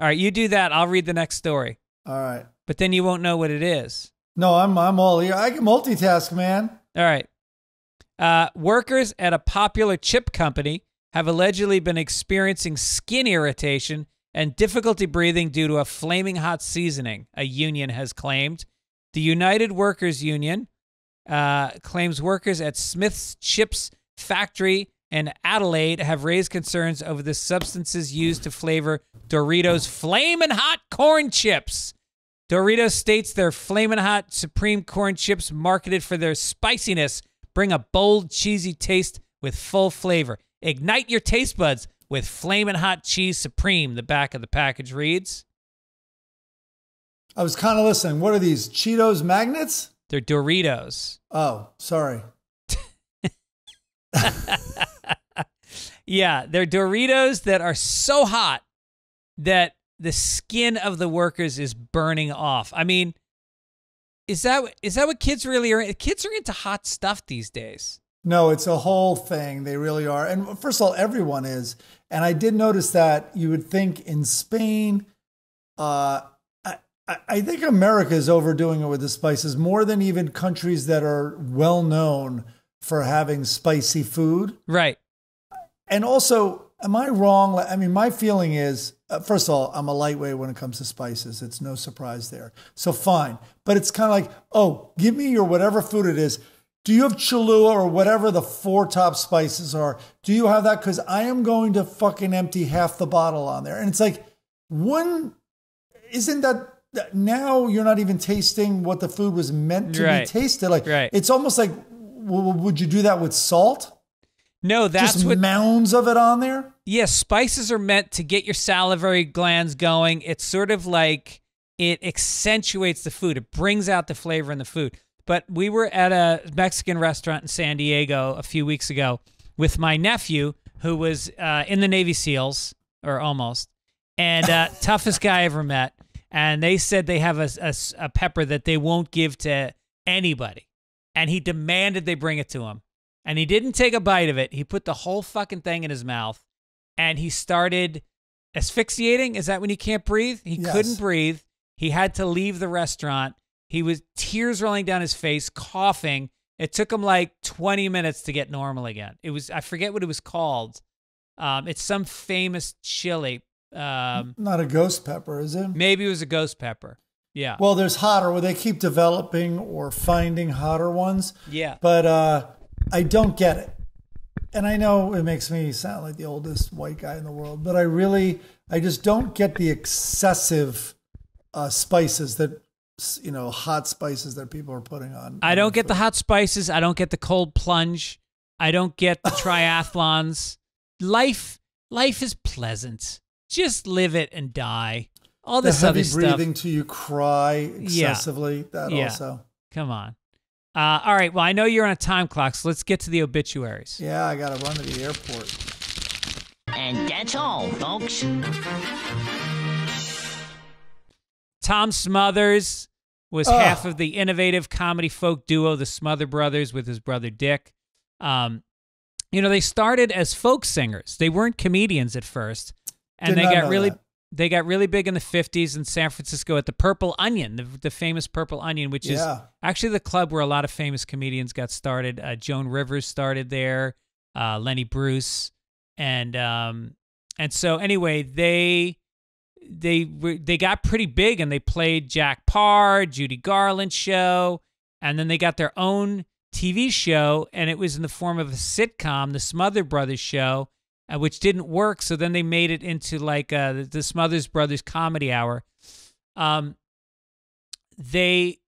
All right, you do that. I'll read the next story. All right. But then you won't know what it is. No, I'm all ear. I can multitask, man. All right. Workers at a popular chip company have allegedly been experiencing skin irritation and difficulty breathing due to a flaming hot seasoning, a union has claimed. The United Workers Union claims workers at Smith's Chips factory in Adelaide have raised concerns over the substances used to flavor Doritos' Flamin' Hot Corn Chips. Doritos states their Flamin' Hot Supreme Corn Chips, marketed for their spiciness, bring a bold, cheesy taste with full flavor. Ignite your taste buds with Flamin' Hot Cheese Supreme, the back of the package reads. I was kind of listening. What are these, Cheetos magnets? They're Doritos. Oh, sorry. Yeah, they're Doritos that are so hot that the skin of the workers is burning off. I mean... Is that what kids really are? Kids are into hot stuff these days. No, it's a whole thing. They really are. And first of all, everyone is. And I did notice that you would think in Spain, I think America is overdoing it with the spices more than even countries that are well known for having spicy food. Right. And also, am I wrong? I mean, my feeling is, first of all, I'm a lightweight when it comes to spices. It's no surprise there. So fine. But it's kind of like, oh, give me your whatever food it is. Do you have Cholula or whatever the four top spices are? Do you have that? Because I am going to fucking empty half the bottle on there. And it's like, one, isn't that, now you're not even tasting what the food was meant to be tasted. Like, it's almost like, would you do that with salt? No, that's just what, mounds of it on there? Yes, spices are meant to get your salivary glands going. It's sort of like it accentuates the food. It brings out the flavor in the food. But we were at a Mexican restaurant in San Diego a few weeks ago with my nephew, who was in the Navy SEALs, or almost, and toughest guy I ever met. And they said they have a pepper that they won't give to anybody. And he demanded they bring it to him. And he didn't take a bite of it. He put the whole fucking thing in his mouth, and he started asphyxiating. Is that when you can't breathe? He couldn't breathe. He had to leave the restaurant. He was tears rolling down his face, coughing, It took him like 20 minutes to get normal again. It was, I forget what it was called. It's some famous chili. Not a ghost pepper, is it? Maybe it was a ghost pepper. Yeah. Well, there's hotter where they keep developing or finding hotter ones. Yeah. But I don't get it. And I know it makes me sound like the oldest white guy in the world, but I just don't get the excessive spices that, you know, hot spices that people are putting on. I don't get the hot spices. I don't get the cold plunge. I don't get the triathlons. Life is pleasant. Just live it and die. All this other stuff. The heavy breathing till you cry excessively. Yeah. That also. Come on. All right. Well, I know you're on a time clock, so let's get to the obituaries. Yeah, I got to run to the airport. And that's all, folks. Tom Smothers was half of the innovative comedy folk duo, the Smother Brothers, with his brother Dick. You know, they started as folk singers. They weren't comedians at first, and they got really big in the 50s in San Francisco at the Purple Onion, the famous Purple Onion, which is actually the club where a lot of famous comedians got started. Joan Rivers started there, Lenny Bruce, and so anyway, they got pretty big, and they played Jack Parr, Judy Garland show, and then they got their own TV show, and it was in the form of a sitcom, The Smother Brothers Show, which didn't work, so then they made it into like the Smothers Brothers Comedy Hour. They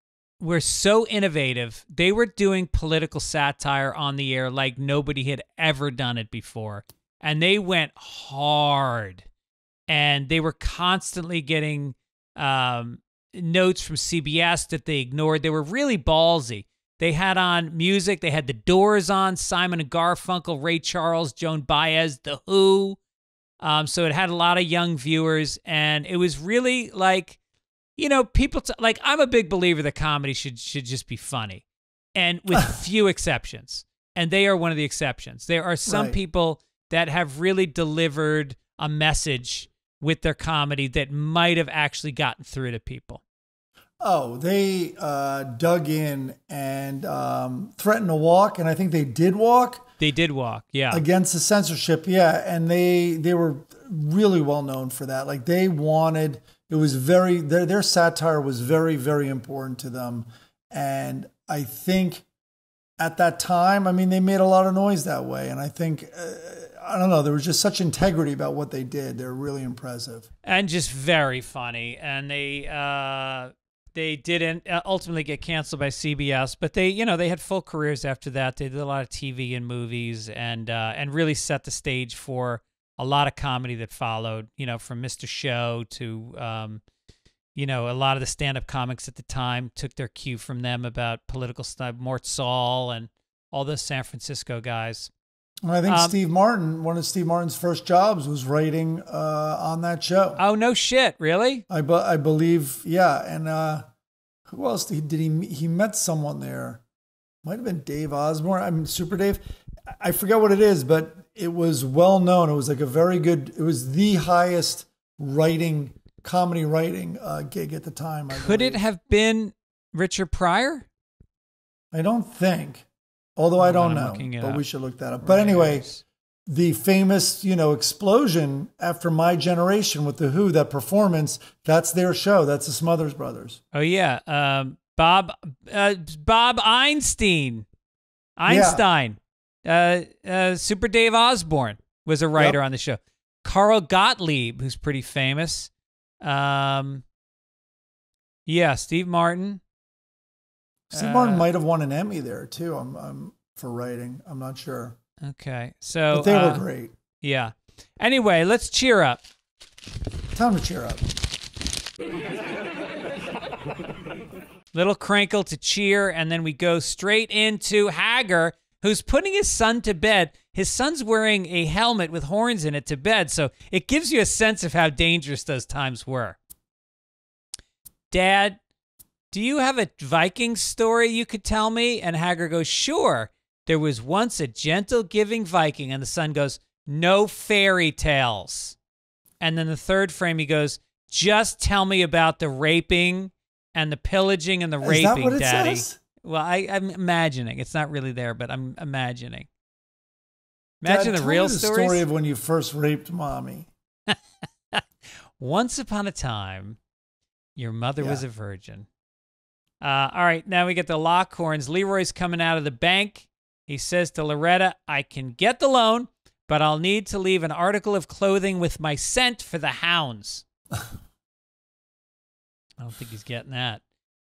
were so innovative. They were doing political satire on the air like nobody had ever done it before, and they went hard. And they were constantly getting notes from CBS that they ignored. They were really ballsy. They had on music. They had The Doors on, Simon and Garfunkel, Ray Charles, Joan Baez, The Who. So it had a lot of young viewers. And it was really like, you know, people, like, I'm a big believer that comedy should just be funny. And with few exceptions. And they are one of the exceptions. There are some people that have really delivered a message with their comedy that might have actually gotten through to people. Oh, they dug in and threatened to walk, and I think they did walk. They did walk, yeah. Against the censorship, yeah, and they were really well known for that. Like, they wanted, it was very, their satire was very, very important to them. And I think at that time, I mean, they made a lot of noise that way, and I think... I don't know. There was just such integrity about what they did. They're really impressive and just very funny. And they didn't ultimately get canceled by CBS, but they, you know, they had full careers after that. They did a lot of TV and movies, and really set the stage for a lot of comedy that followed. You know, from Mr. Show to, you know, a lot of the stand-up comics at the time took their cue from them about political stuff. Mort Saul and all those San Francisco guys. I think Steve Martin, one of Steve Martin's first jobs was writing on that show. Oh, no shit. Really? I believe. Yeah. And who else did he met someone there. Might've been Dave Osborne. I mean, Super Dave. I forget what it is, but it was well known. It was like a very good, it was the highest writing, comedy writing gig at the time. Could it have been Richard Pryor? I don't think. Although I don't know, but we should look that up. But anyway, the famous, you know, explosion after My Generation with The Who, that performance, that's their show. That's the Smothers Brothers. Oh, yeah. Bob Einstein, Super Dave Osborne was a writer on the show. Carl Gottlieb, who's pretty famous. Yeah, Steve Martin. Steve Martin might have won an Emmy there too. I'm for writing. I'm not sure. Okay, so but they were great. Yeah. Anyway, let's cheer up. Time to cheer up. Little Crinkle to cheer, and then we go straight into Hager, who's putting his son to bed. His son's wearing a helmet with horns in it to bed, so it gives you a sense of how dangerous those times were. Dad, do you have a Viking story you could tell me? And Hager goes, sure. There was once a gentle giving Viking. And the son goes, no fairy tales. And then the third frame, he goes, just tell me about the raping and the pillaging and the raping, Daddy. Is that what it says? Well, I'm imagining. It's not really there, but I'm imagining. Imagine Dad, the real story of when you first raped mommy. Once upon a time, your mother was a virgin. All right, now we get the Lockhorns. Leroy's coming out of the bank. He says to Loretta, I can get the loan, but I'll need to leave an article of clothing with my scent for the hounds. I don't think he's getting that.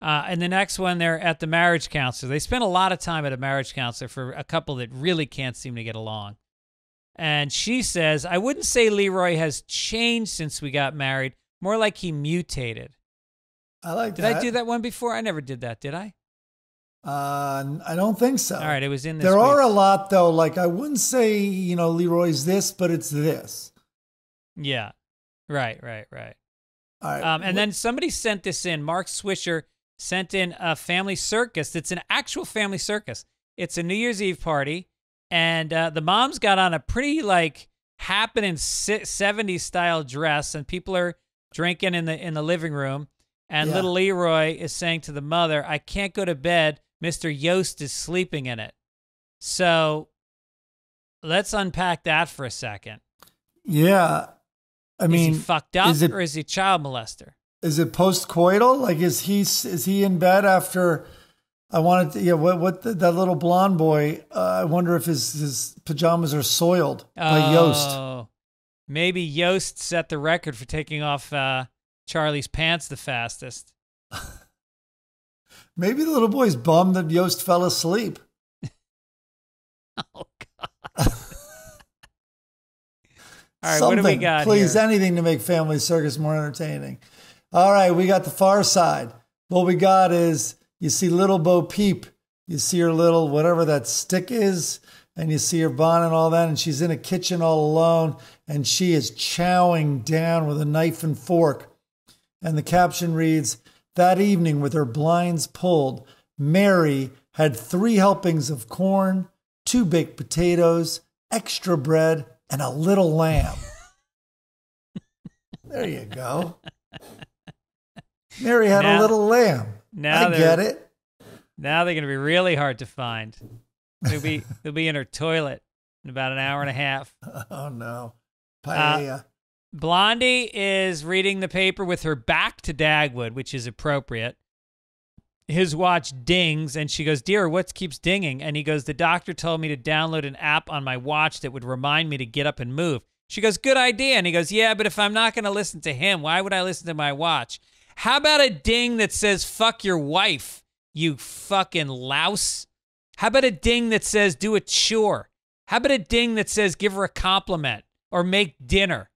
And the next one, they're at the marriage counselor. They spent a lot of time at a marriage counselor for a couple that really can't seem to get along. And she says, I wouldn't say Leroy has changed since we got married. More like he mutated. I like that. Did I do that one before? I never did that, did I? I don't think so. All right, it was in this. There are a lot, though. Like, I wouldn't say, you know, Leroy's this, but it's this. Yeah, right. All right. And then somebody sent this in. Mark Swisher sent in a family circus. It's an actual family circus. It's a New Year's Eve party, and the mom's got on a pretty like happening 70s style dress, and people are drinking in the living room, and little Leroy is saying to the mother, I can't go to bed. Mr. Yost is sleeping in it. So let's unpack that for a second. Yeah. I mean, is he fucked up or is he a child molester? Is it post-coital? Like, is he in bed after? I wanted to, that little blonde boy, I wonder if his pajamas are soiled by Yost. Maybe Yost set the record for taking off Charlie's pants the fastest. Maybe the little boy's bummed that Yost fell asleep. Oh, God. All right, something, what do we got please, here? Anything to make family circus more entertaining. All right, we got the Far Side. What we got is you see little Bo Peep. You see her little whatever that stick is, and you see her bonnet and all that, and she's in a kitchen all alone, and she is chowing down with a knife and fork. And the caption reads, that evening with her blinds pulled, Mary had 3 helpings of corn, 2 baked potatoes, extra bread, and a little lamb. There you go. Mary had a little lamb. Now I get it. Now they're going to be really hard to find. They'll be in her toilet in about an hour and a half. Oh, no. Paella. Blondie is reading the paper with her back to Dagwood, which is appropriate. His watch dings, and she goes, dear, what keeps dinging? And he goes, the doctor told me to download an app on my watch that would remind me to get up and move. She goes, good idea. And he goes, yeah, but if I'm not going to listen to him, why would I listen to my watch? How about a ding that says, fuck your wife, you fucking louse? How about a ding that says, do a chore? How about a ding that says, give her a compliment or make dinner?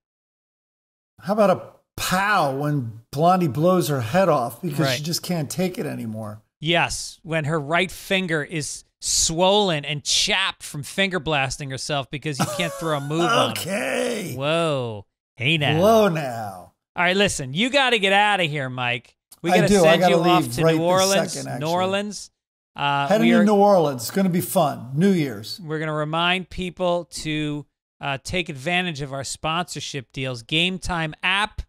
How about a pow when Blondie blows her head off because she just can't take it anymore? Yes, when her right finger is swollen and chapped from finger blasting herself because you can't throw a move on her. Okay. Whoa. Hey now. Whoa now. All right, listen, you got to get out of here, Mike. We got to send you off to New Orleans. Heading to New Orleans. It's going to be fun. New Year's. We're going to remind people to take advantage of our sponsorship deals. Game Time app.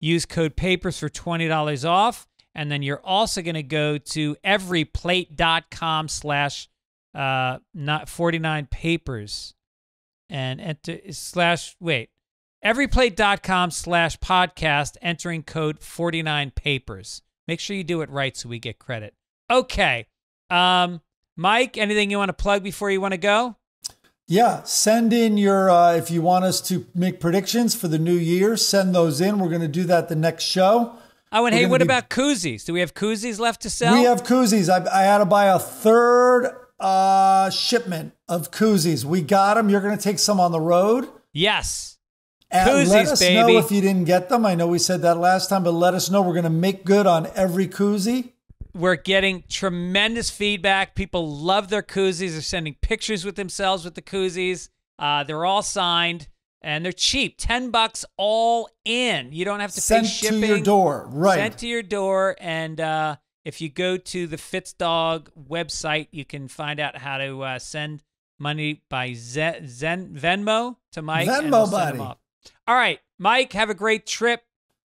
Use code PAPERS for $20 off. And then you're also going to go to everyplate.com/49papers and enter everyplate.com/podcast, entering code 49papers. Make sure you do it right so we get credit. Okay. Mike, anything you want to plug before you want to go? Yeah. Send in your, if you want us to make predictions for the new year, send those in. We're going to do that the next show. Oh, and hey, what about koozies? Do we have koozies left to sell? We have koozies. I had to buy a third shipment of koozies. We got them. You're going to take some on the road? Yes. And koozies, let us know if you didn't get them. I know we said that last time, but let us know. We're going to make good on every koozie. We're getting tremendous feedback. People love their koozies. They're sending pictures with themselves with the koozies. They're all signed, and they're cheap. $10 all in. You don't have to pay shipping. Sent to your door, right. Sent to your door, and if you go to the FitzDog website, you can find out how to send money by Venmo to Mike. Venmo, buddy. All right, Mike, have a great trip.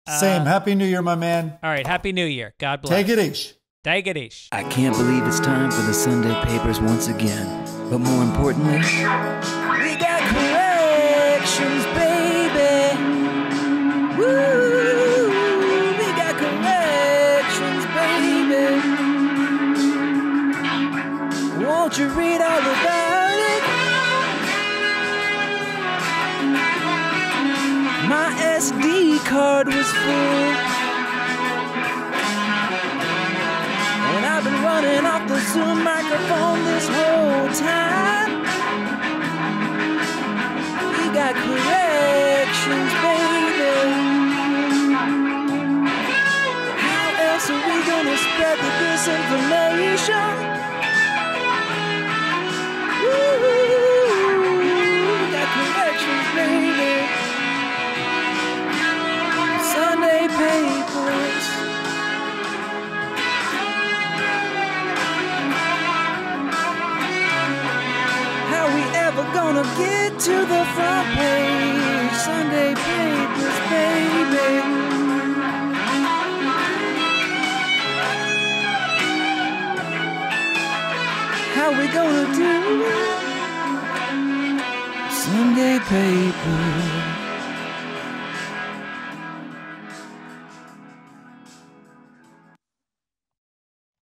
Same. Happy New Year, my man. All right, Happy New Year. God bless. Take it easy. Digerish. I can't believe it's time for the Sunday papers once again. But more importantly, we got corrections, baby. Woo, we got corrections, baby. Won't you read all about it? My SD card was full. Running off the Zoom microphone this whole time. We got corrections, baby. How else are we gonna spread the disinformation? Woo-hoo, we got corrections, baby. Sunday papers. We're gonna get to the front page, Sunday papers, baby. How we gonna do it? Sunday papers.